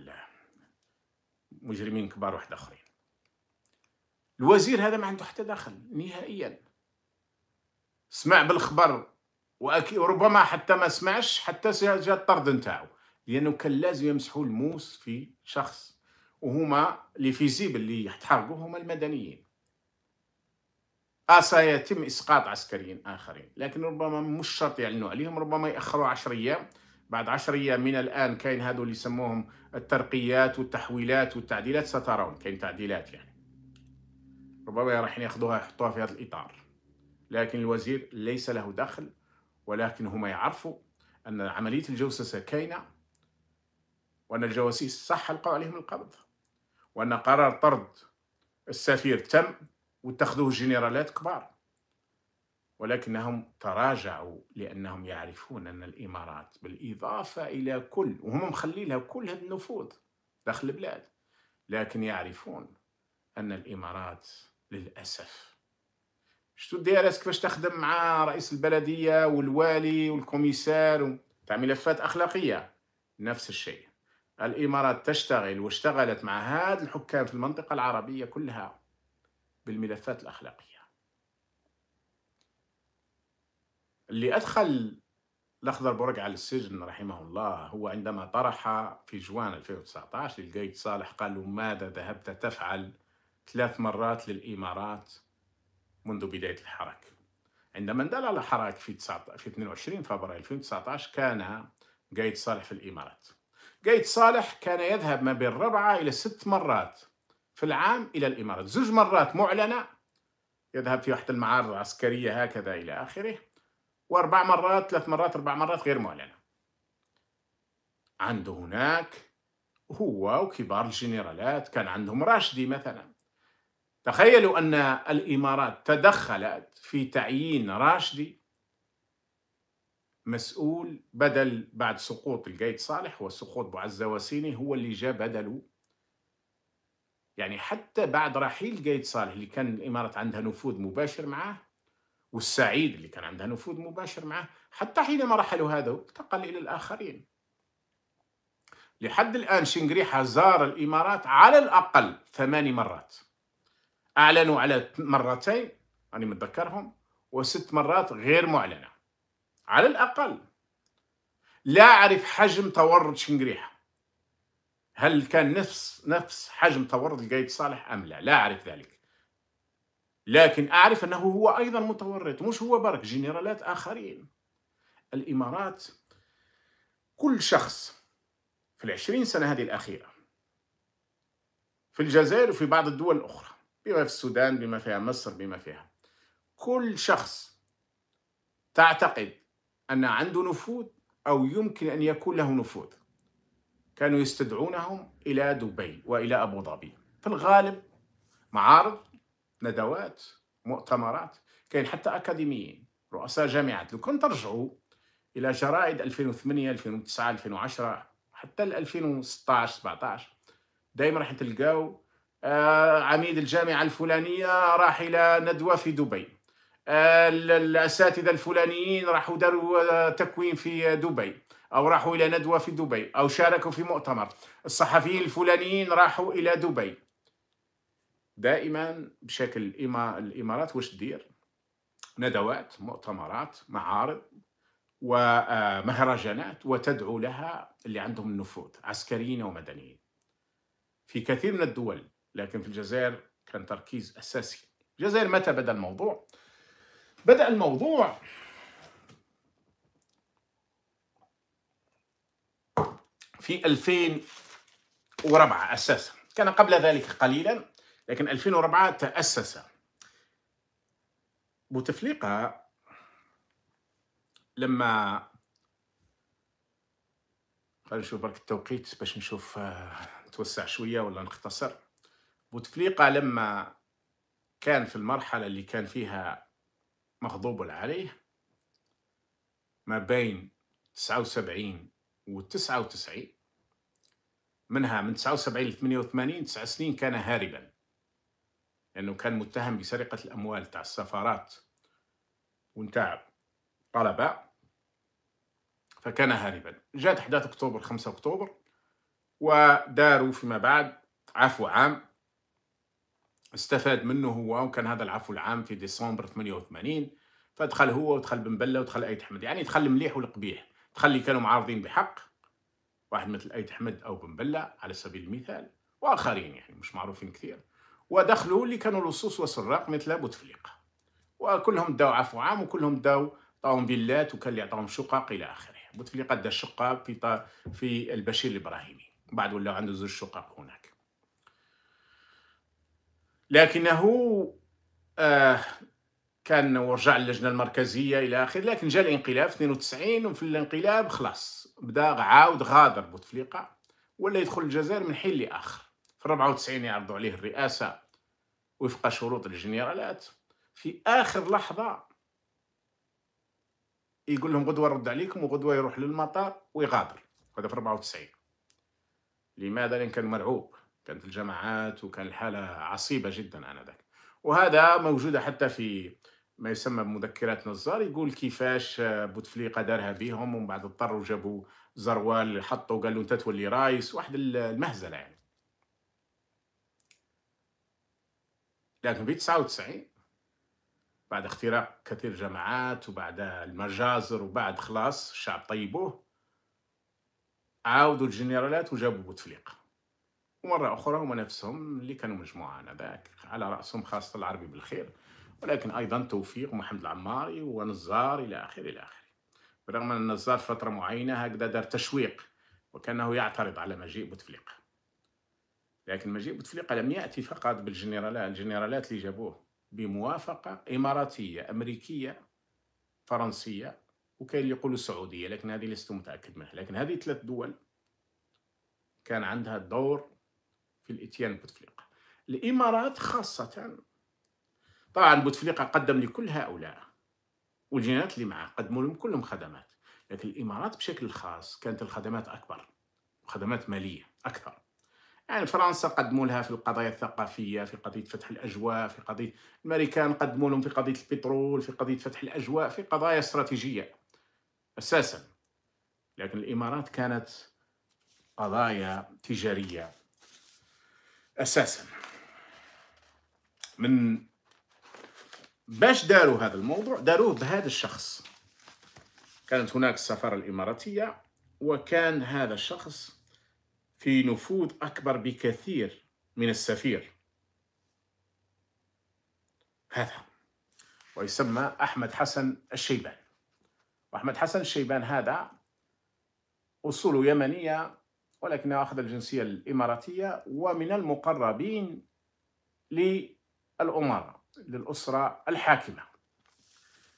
مجرمين كبار واحد آخرين. الوزير هذا ما عنده حتى دخل نهائيا، سمع بالخبر وربما حتى ما سمعش حتى جاء الطرد نتاعو، لأنه كان لازم يمسحوا الموس في شخص، وهما اللي فيزيبل اللي يتحرقوا هما المدنيين. سيتم إسقاط عسكريين آخرين، لكن ربما مش شرط يعلنوا عليهم، ربما يأخروا 10 أيام. بعد 10 أيام من الآن كاين هذو اللي يسموهم الترقيات والتحويلات والتعديلات، سترون كاين تعديلات يعني، ربما راح ياخذوها يحطوها في هذا الإطار. لكن الوزير ليس له دخل، ولكن هما يعرفوا أن عملية الجوسسة كاينة، وأن الجواسيس صح ألقوا عليهم القبض، وأن قرار طرد السفير تم واتخذوه جنرالات كبار، ولكنهم تراجعوا لأنهم يعرفون أن الإمارات بالإضافة إلى كل، وهم مخلين لها كل هذا النفوذ داخل البلاد، لكن يعرفون أن الإمارات للأسف شتو دايرة كيفاش تخدم مع رئيس البلدية والوالي والكوميسار تاع ملفات أخلاقية. نفس الشيء الإمارات تشتغل واشتغلت مع هاد الحكام في المنطقة العربية كلها بالملفات الأخلاقية. اللي أدخل الأخضر بورقعة على السجن رحمه الله هو عندما طرح في جوان 2019 للقايد صالح، قالوا ماذا ذهبت تفعل 3 مرات للإمارات منذ بداية الحراك. عندما اندلع على الحراك في 22 فبراير 2019 كان قايد صالح في الإمارات. قايد صالح كان يذهب ما بين 4 إلى 6 مرات في العام إلى الإمارات، 2 مرات معلنة يذهب في واحد المعارض العسكرية هكذا إلى آخره، و4 مرات 3 مرات 4 مرات غير معلنة. عنده هناك هو وكبار الجنرالات، كان عندهم راشدي مثلا. تخيلوا أن الإمارات تدخلت في تعيين راشدي مسؤول بدل، بعد سقوط القايد صالح وسقوط بوعزواسيني هو اللي جاء بدله. يعني حتى بعد رحيل القايد صالح اللي كان الإمارات عندها نفوذ مباشر معاه، والسعيد اللي كان عندها نفوذ مباشر معاه، حتى حينما رحلوا هذا انتقل إلى الآخرين. لحد الآن شنقريحة زار الإمارات على الأقل 8 مرات، أعلنوا على 2 مرتين أنا متذكرهم، و6 مرات غير معلنة على الأقل. لا أعرف حجم تورط شنقريحة، هل كان نفس حجم تورط القايد صالح أم لا؟ لا أعرف ذلك، لكن أعرف أنه هو أيضا متورط، مش هو برك، جنرالات آخرين. الإمارات كل شخص في 20 سنة هذه الأخيرة في الجزائر وفي بعض الدول الأخرى، بما في السودان بما فيها مصر بما فيها، كل شخص تعتقد أن عنده نفوذ أو يمكن أن يكون له نفوذ كانوا يستدعونهم إلى دبي وإلى أبو ظبي. في الغالب معارض، ندوات، مؤتمرات، كان حتى أكاديميين، رؤساء جامعات. لو كنت ترجعوا إلى جرائد 2008 2009 2010 حتى 2016 17 دائما راح تلقاو عميد الجامعة الفلانية راح إلى ندوة في دبي، الأساتذة الفلانيين راحوا داروا تكوين في دبي أو راحوا إلى ندوة في دبي أو شاركوا في مؤتمر، الصحفيين الفلانيين راحوا إلى دبي. دائما بشكل الإمارات واش تدير؟ ندوات، مؤتمرات، معارض ومهرجانات، وتدعو لها اللي عندهم النفوذ عسكريين ومدنيين في كثير من الدول. لكن في الجزائر كان تركيز أساسي. الجزائر متى بدأ الموضوع؟ بدأ الموضوع في 2004 أساسا، كان قبل ذلك قليلا، لكن 2004 تأسس. بوتفليقة لما، خلينا نشوف برك التوقيت باش نشوف نتوسع شوية ولا نختصر. بوتفليقة لما كان في المرحلة اللي كان فيها مغضوب عليه ما بين 79 و 99، منها من 79 ل 88 9 سنين كان هاربا، لأنه كان متهم بسرقة الأموال تاع السفارات ونتاع طلبة، فكان هاربا. جاءت أحداث أكتوبر 5 أكتوبر وداروا فيما بعد عفو عام، استفاد منه هو، وكان هذا العفو العام في ديسمبر 88، فدخل هو ودخل بن بلة ودخل ايت احمد، يعني دخل المليح والقبيح، دخل اللي كانوا معارضين بحق، واحد مثل ايت احمد او بن بلة على سبيل المثال، واخرين يعني مش معروفين كثير، ودخلوا اللي كانوا لصوص وسراق مثل بوتفليقة، وكلهم داو عفو عام، وكلهم طاهم فيلات، وكان اللي يعطاهم شقق الى اخره. بوتفليقة دا شقه في البشير الابراهيمي، بعد ولا عنده 2 شقق هناك، لكنه كان ورجع للجنه المركزيه الى اخره. لكن جاء الانقلاب 92، وفي الانقلاب خلاص بدا عاود غادر بوتفليقة، ولا يدخل الجزائر من حين لاخر. في 94 يعرضوا عليه الرئاسه وفق شروط الجنرالات، في اخر لحظه يقول لهم غدوه نرد عليكم، وغدوه يروح للمطار ويغادر. هذا في 94. لماذا؟ لان كان مرعوب، كانت الجماعات وكان الحاله عصيبه جدا انذاك، وهذا موجوده حتى في ما يسمى بمذكرات نزار، يقول كيفاش بوتفليقة دارها بيهم، ومن بعد اضطروا جابوا زروال حطوا قالوا انت تولي رايس، واحد المهزله يعني. لكن في 99 بعد اختراق كثير جماعات وبعد المجازر وبعد خلاص الشعب طيبوه، عاودوا الجنرالات وجابوا بوتفليقة، ومرة أخرى هم نفسهم اللي كانوا مجموعة آنذاك على رأسهم خاصة العربي بالخير، ولكن أيضا توفيق ومحمد العماري ونزار إلى آخره إلى آخره. برغم أن نزار فترة معينة هكذا دار تشويق، وكأنه يعترض على مجيء بوتفليقة، لكن مجيء بوتفليقة لم يأتي فقط بالجنرالات، الجنرالات اللي جابوه بموافقة إماراتية أمريكية فرنسية، وكاين اللي يقولوا سعودية، لكن هذه لست متأكد منها. لكن هذه 3 دول كان عندها دور في الإتيان بوتفليقة. الإمارات خاصة طبعا بوتفليقة قدم لكل هؤلاء والجنات اللي معه قدموا لهم كلهم خدمات، لكن الإمارات بشكل خاص كانت الخدمات أكبر وخدمات مالية أكثر. يعني فرنسا قدموا لها في القضايا الثقافية، في قضية فتح الأجواء، في قضية الأمريكان قدموا لهم في قضية البترول، في قضية فتح الأجواء، في قضايا استراتيجية أساسا. لكن الإمارات كانت قضايا تجارية أساسا. من باش داروا هذا الموضوع داروه بهذا الشخص. كانت هناك السفارة الإماراتية، وكان هذا الشخص في نفوذ أكبر بكثير من السفير هذا، ويسمى أحمد حسن الشيبان. وأحمد حسن الشيبان هذا أصوله يمنية، ولكنه أخذ الجنسية الإماراتية، ومن المقربين للأمراء للأسرة الحاكمة،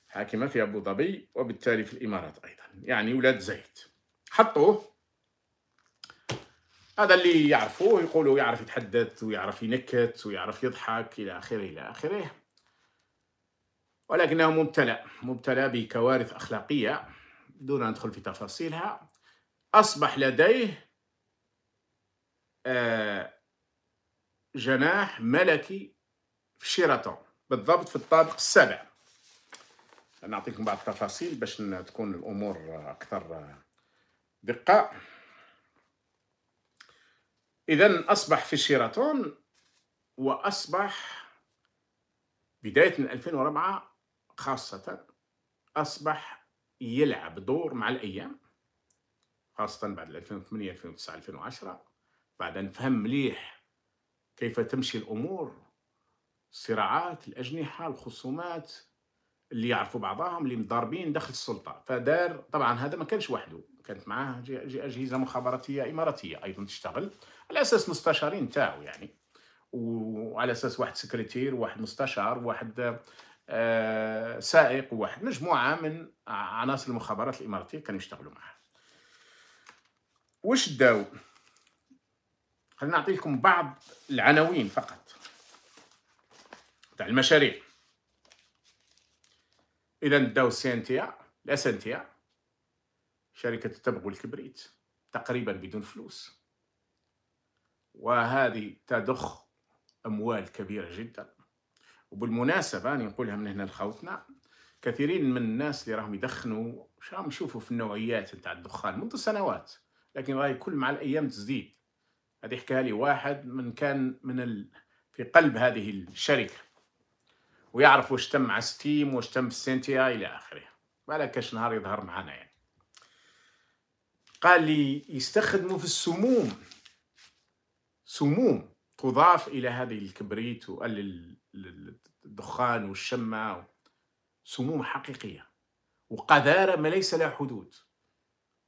حاكمة في أبو ظبي وبالتالي في الإمارات أيضا، يعني ولاد زيد. حطوه هذا اللي يعرفوه، يقولوا يعرف يتحدث ويعرف ينكت ويعرف يضحك إلى آخره إلى آخره، ولكنه مبتلى بكوارث أخلاقية دون أن ندخل في تفاصيلها. أصبح لديه جناح ملكي في شيراتون بالضبط في الطابق السابع. نعطيكم بعض التفاصيل باش تكون الأمور أكثر دقة. إذا أصبح في شيراتون، وأصبح بداية من 2004 خاصة أصبح يلعب دور مع الأيام، خاصة بعد 2008 2009 2010 بعد أن فهم مليح كيف تمشي الأمور، الصراعات، الأجنحة، الخصومات اللي يعرفوا بعضهم اللي مضاربين داخل السلطة. فدار طبعا هذا ما كانش وحده، كانت معاه أجهزة مخابراتية إماراتية أيضا تشتغل على أساس مستشارين تاعو يعني، وعلى أساس واحد سكرتير وواحد مستشار وواحد سائق وواحد مجموعة من عناصر المخابرات الإماراتية كانوا يشتغلوا معاه. وش داو؟ خلينا نعطي لكم بعض العناوين فقط تاع المشاريع. إذا داو السنتيا، الأسنتيا شركة التبغ والكبريت تقريبا بدون فلوس، وهذه تضخ أموال كبيرة جدا. وبالمناسبة أنا نقولها من هنا لخوتنا، كثيرين من الناس اللي راهم يدخنوا راهم يشوفوا في النوعيات نتاع الدخان منذ سنوات، لكن راهي كل مع الأيام تزيد. هذه حكاها لي واحد من كان من في قلب هذه الشركة ويعرف واش تم مع ستيم واش تم في السنتيا إلى آخره، مالكاش نهار يظهر معنا يعني. قال لي يستخدموا في السموم، سموم تضاف إلى هذه الكبريت والدخان والشمة، سموم حقيقية وقذارة ما ليس لها حدود.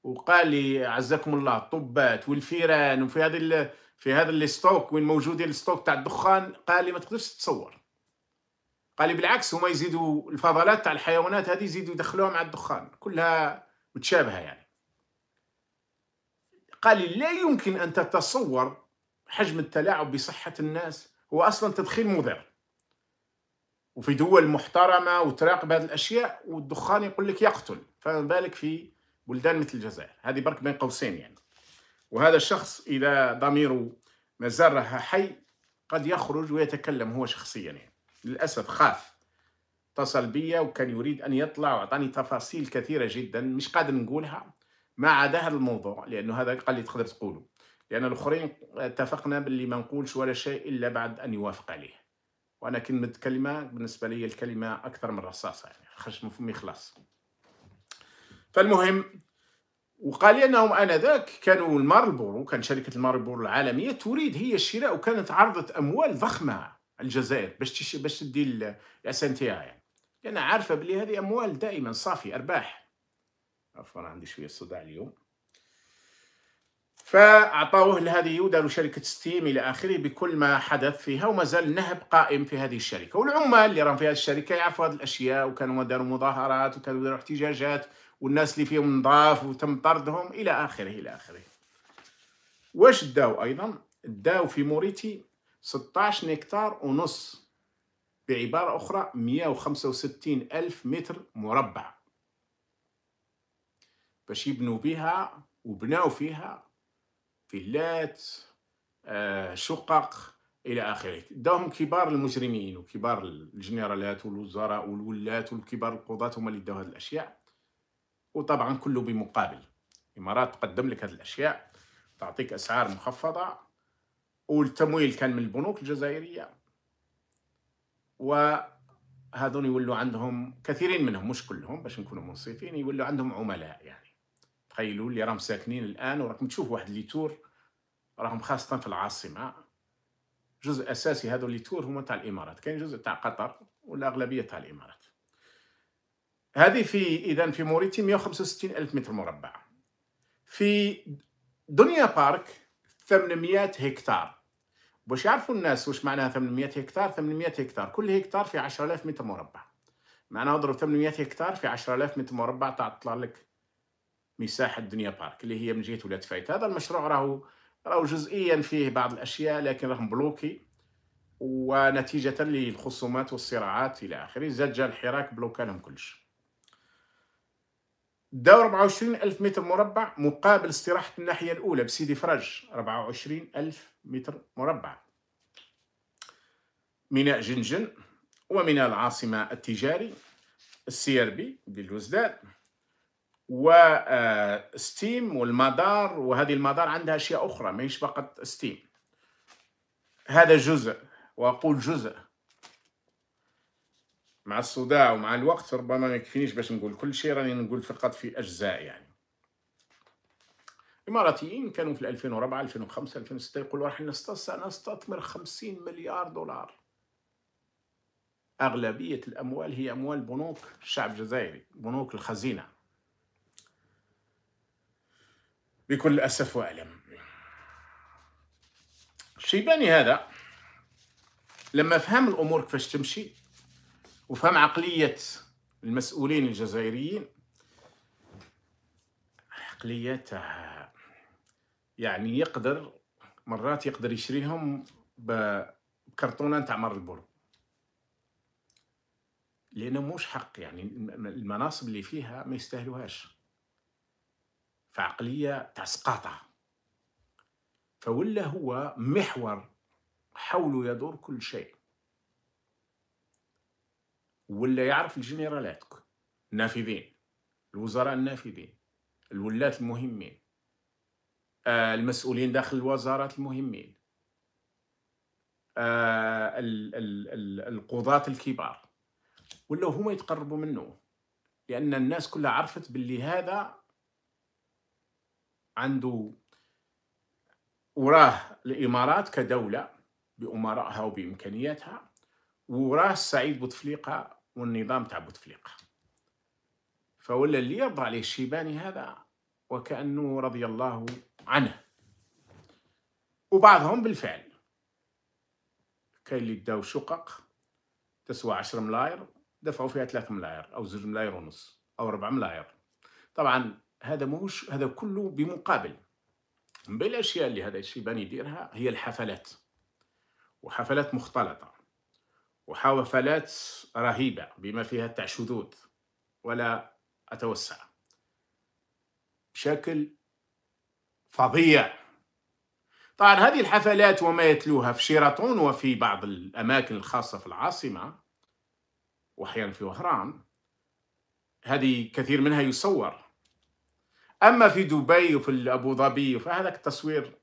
وقال لي عزكم الله الطبات والفيران، وفي هذا الستوك وين موجودين الستوك تاع الدخان، قال لي ما تقدرش تتصور. قال لي بالعكس هما يزيدوا الفضلات تاع الحيوانات هذه يزيدوا يدخلوها مع الدخان، كلها متشابهه يعني. قال لي لا يمكن ان تتصور حجم التلاعب بصحه الناس، هو اصلا تدخين مضر، وفي دول محترمه وتراقب هذه الاشياء والدخان يقول لك يقتل، فما بالك في بلدان مثل الجزائر. هذه برك بين قوسين يعني. وهذا الشخص إذا ضميره مازال حي قد يخرج ويتكلم هو شخصيا يعني. للأسف خاف، اتصل بيا وكان يريد أن يطلع وأعطاني تفاصيل كثيرة جدا مش قادر نقولها ما عدا هذا الموضوع، لأنه هذا قال لي تقدر تقوله، لأن الآخرين اتفقنا باللي ما نقولش ولا شيء إلا بعد أن يوافق عليه. وأنا كلمة كلمة بالنسبة لي الكلمة أكثر من رصاصة يعني، خرجت من فمي خلاص. فالمهم وقال لي انهم انذاك كانوا المارلبورو، كان شركه المارلبورو العالميه تريد هي الشراء، وكانت عرضت اموال ضخمه الجزائر باش تدي الاسنتيا يعني، لان عارفه بلي هذه اموال دائما صافي ارباح. عفوا عندي شويه صداع اليوم. فاعطاوه لهذه وداروا شركه ستيم الى اخره بكل ما حدث فيها، ومازال النهب قائم في هذه الشركه، والعمال اللي راهم في هذه الشركه يعرفوا هذه الاشياء، وكانوا داروا مظاهرات وكانوا داروا احتجاجات، والناس اللي فيهم نضاف وتم طردهم إلى آخره إلى آخره. واش داو أيضا؟ داو في موريتي 16 نكتار ونص، بعبارة أخرى 165 ألف متر مربع باش يبنوا بها، وبناو فيها فيلات شقق إلى آخره. داهم كبار المجرمين وكبار الجنرالات والوزراء والولاة والكبار القضاة هما اللي داو هذه الأشياء، وطبعا كله بمقابل. الامارات تقدم لك هذه الاشياء، تعطيك اسعار مخفضه، والتمويل كان من البنوك الجزائريه، وهذون يولوا عندهم كثيرين منهم مش كلهم باش نكونوا منصفين، يولوا عندهم عملاء يعني. تخيلوا اللي راهم ساكنين الان وراكم تشوفوا واحد ليتور راهم خاصه في العاصمه، جزء اساسي هذو الليتور هما تاع الامارات، كاين جزء تاع قطر والاغلبيه تاع الامارات. هذه في إذا في موريتي 165 ألف متر مربع. في دنيا بارك 800 هكتار. باش يعرفوا الناس واش معناها 800 هكتار، 800 هكتار كل هكتار في 10,000 متر مربع، معناها اضرب 800 هكتار في 10,000 متر مربع تطلع لك مساحة دنيا بارك اللي هي من جهة ولاد فايت. هذا المشروع راهو جزئيا فيه بعض الأشياء لكن راهم بلوكي، ونتيجة للخصومات والصراعات إلى آخره، زاد جا الحراك بلوكا لهم كلش. داو 24,000 متر مربع مقابل استراحة الناحية الأولى بسيدي فرج 24,000 متر مربع. ميناء جنجن وميناء العاصمة التجاري، السيربي للوزداد، وستيم والمدار. وهذه المدار عندها أشياء أخرى، ماهيش فقط ستيم. هذا جزء، وأقول جزء، مع الصداع ومع الوقت ربما ما يكفينيش باش نقول كل شيء، راني نقول فقط في أجزاء. يعني الإماراتيين كانوا في 2004 2005 2006 يقولوا راح نستثمر 50 مليار دولار. أغلبية الأموال هي أموال بنوك الشعب الجزائري، بنوك الخزينة، بكل أسف وألم. الشيباني هذا لما فهم الأمور كيفاش تمشي وفهم عقلية المسؤولين الجزائريين، عقليته يعني يقدر مرات يشريهم بكرتونة تاع مر البرو، لأنه موش حق، يعني المناصب اللي فيها ما يستاهلوهاش، فعقلية تاع سقاطة. فولا هو محور حوله يدور كل شيء، ولا يعرف الجنرالات النافذين، الوزراء النافذين، الولاة المهمين، المسؤولين داخل الوزارات المهمين، القضاة الكبار، ولا هما يتقربوا منه، لأن الناس كلها عرفت باللي هذا عنده وراه الإمارات كدولة بأمرائها وبإمكانياتها، وراه سعيد بوتفليقة والنظام تاع بوتفليقة. فولا اللي يرضى عليه الشيباني هذا وكأنه رضي الله عنه. وبعضهم بالفعل كاين اللي داو شقق تسوى 10 ملاير دفعوا فيها 3 ملاير أو 2 ملاير ونص أو 4 ملاير. طبعا هذا موش، هذا كله بمقابل. من بين الأشياء اللي هذا الشيباني يديرها هي الحفلات، وحفلات مختلطة، وحفلات رهيبة بما فيها تاع شذوذ ولا أتوسع بشكل فظيع. طبعا هذه الحفلات وما يتلوها في شيراتون وفي بعض الأماكن الخاصة في العاصمة وأحيانا في وهران، هذه كثير منها يصور. أما في دبي وفي أبوظبي فهذا التصوير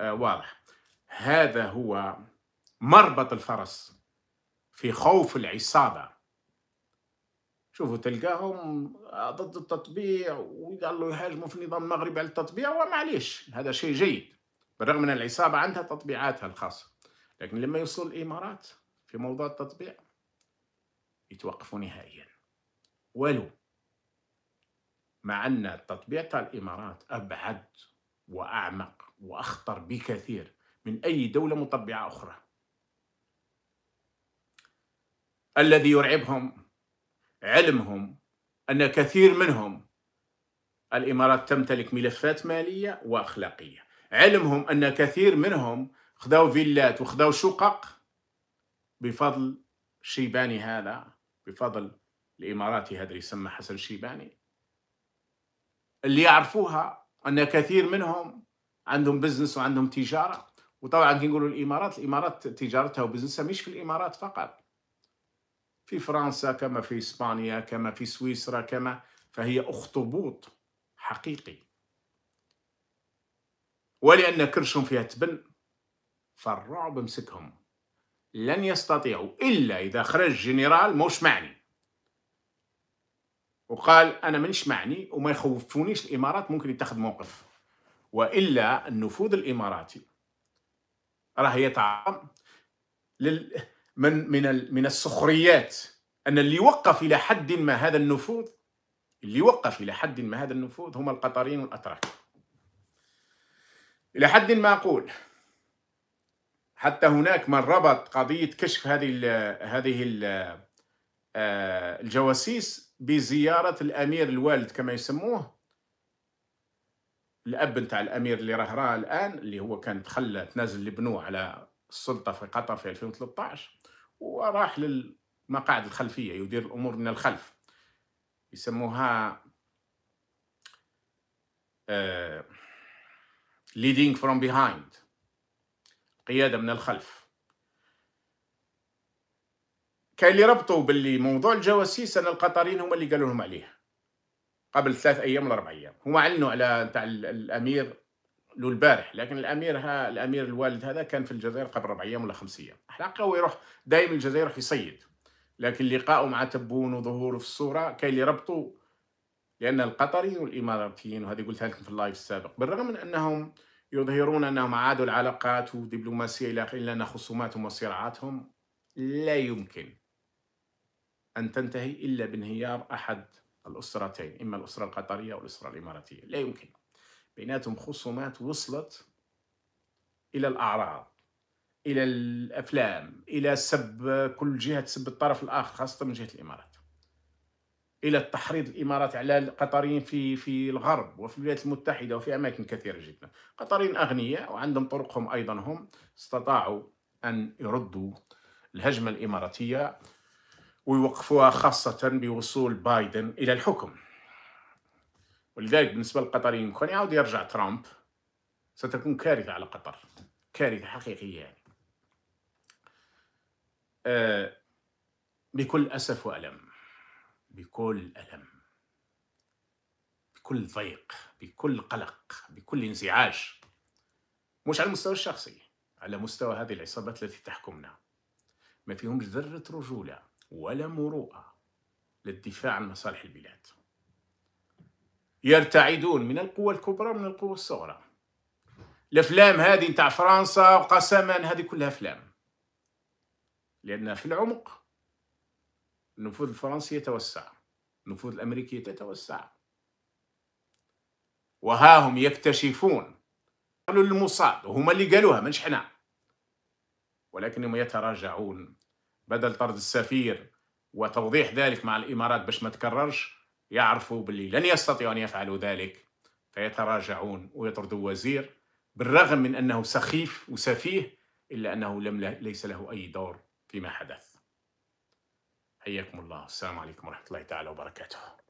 واضح. هذا هو مربط الفرس في خوف العصابة. شوفوا تلقاهم ضد التطبيع ويضلوا يهاجموا في النظام المغربي على التطبيع، ومعليش هذا شيء جيد، بالرغم أن العصابة عندها تطبيعاتها الخاصة، لكن لما يوصل الإمارات في موضوع التطبيع يتوقفوا نهائيا. ولو مع أن التطبيع تاع الإمارات أبعد وأعمق وأخطر بكثير من أي دولة مطبعة أخرى. الذي يرعبهم علمهم أن كثير منهم، الإمارات تمتلك ملفات مالية وأخلاقية، علمهم أن كثير منهم خذوا فيلات وخذوا شقق بفضل الشيباني هذا، بفضل الإماراتي هذا اللي يسمى حسن الشيباني، اللي يعرفوها أن كثير منهم عندهم بزنس وعندهم تجارة. وطبعا كي نقولوا الإمارات، الإمارات تجارتها وبزنسها مش في الإمارات فقط، في فرنسا كما في إسبانيا كما في سويسرا كما، فهي أخطبوط حقيقي. ولأن كرشهم فيها تبن فالرعب مسكهم، لن يستطيعوا إلا إذا خرج جنرال موش معني وقال أنا مانيش معني وما يخوفونيش، الإمارات ممكن يتخذ موقف. وإلا النفوذ الإماراتي راه يتعرض من السخريات، أن اللي وقف إلى حد ما هذا النفوذ، اللي وقف إلى حد ما هذا النفوذ هم القطريين والأتراك. إلى حد ما أقول حتى هناك من ربط قضية كشف هذه الجواسيس بزيارة الأمير الوالد كما يسموه، الأب نتاع الأمير اللي راه الآن، اللي هو كان تخلى، تنازل لبنوه على السلطة في قطر في 2013 وراح للمقاعد الخلفية يدير الأمور من الخلف، يسموها leading from behind، قيادة من الخلف. كاين اللي ربطوا باللي موضوع الجواسيس أن القطريين هما اللي قالوا لهم عليه قبل 3 أيام ولا 4 أيام. هما علنوا على تاع الأمير لو البارح، لكن الأمير الوالد هذا كان في الجزائر قبل 4 أيام ولا 5 أيام. حقا هو يروح دائما الجزائر يروح يصيد، لكن لقاؤه مع تبون وظهوره في الصورة كاين اللي ربطوا، لأن القطريين والإماراتيين، وهذه قلتها لكم في اللايف السابق، بالرغم من أنهم يظهرون أنهم عادوا العلاقات ودبلوماسية إلى آخره، إلا أن خصوماتهم وصراعاتهم لا يمكن أن تنتهي إلا بانهيار أحد الأسرتين، إما الأسرة القطرية أو الأسرة الإماراتية، لا يمكن. بيناتهم خصومات وصلت إلى الأعراض، إلى الأفلام، إلى سب، كل جهة تسب الطرف الآخر، خاصة من جهة الإمارات، إلى التحريض الإمارات على القطريين في الغرب وفي الولايات المتحدة وفي أماكن كثيرة جدا. قطريين أغنياء وعندهم طرقهم أيضا، هم استطاعوا أن يردوا الهجمة الإماراتية ويوقفوها، خاصة بوصول بايدن إلى الحكم. ولذلك بالنسبة للقطريين كون يعاود يرجع ترامب ستكون كارثة على قطر، كارثة حقيقية يعني. بكل أسف وألم، بكل ألم، بكل ضيق، بكل قلق، بكل انزعاج، مش على المستوى الشخصي، على مستوى هذه العصابات التي تحكمنا. ما فيهمش ذرة رجولة ولا مروءة للدفاع عن مصالح البلاد. يرتعدون من القوة الكبرى من القوة الصغرى. الأفلام هذه نتاع فرنسا وقسما، هذه كلها أفلام، لأن في العمق النفوذ الفرنسي يتوسع، النفوذ الأمريكي يتوسع، وها هم يكتشفون، قالوا للموساد وهما اللي قالوها مش حنا، ولكنهم يتراجعون. بدل طرد السفير وتوضيح ذلك مع الإمارات باش ما تكررش، يعرفوا باللي لن يستطيعوا أن يفعلوا ذلك، فيتراجعون ويطردوا وزير بالرغم من أنه سخيف وسفيه، إلا أنه ليس له أي دور فيما حدث. حياكم الله، السلام عليكم ورحمة الله تعالى وبركاته.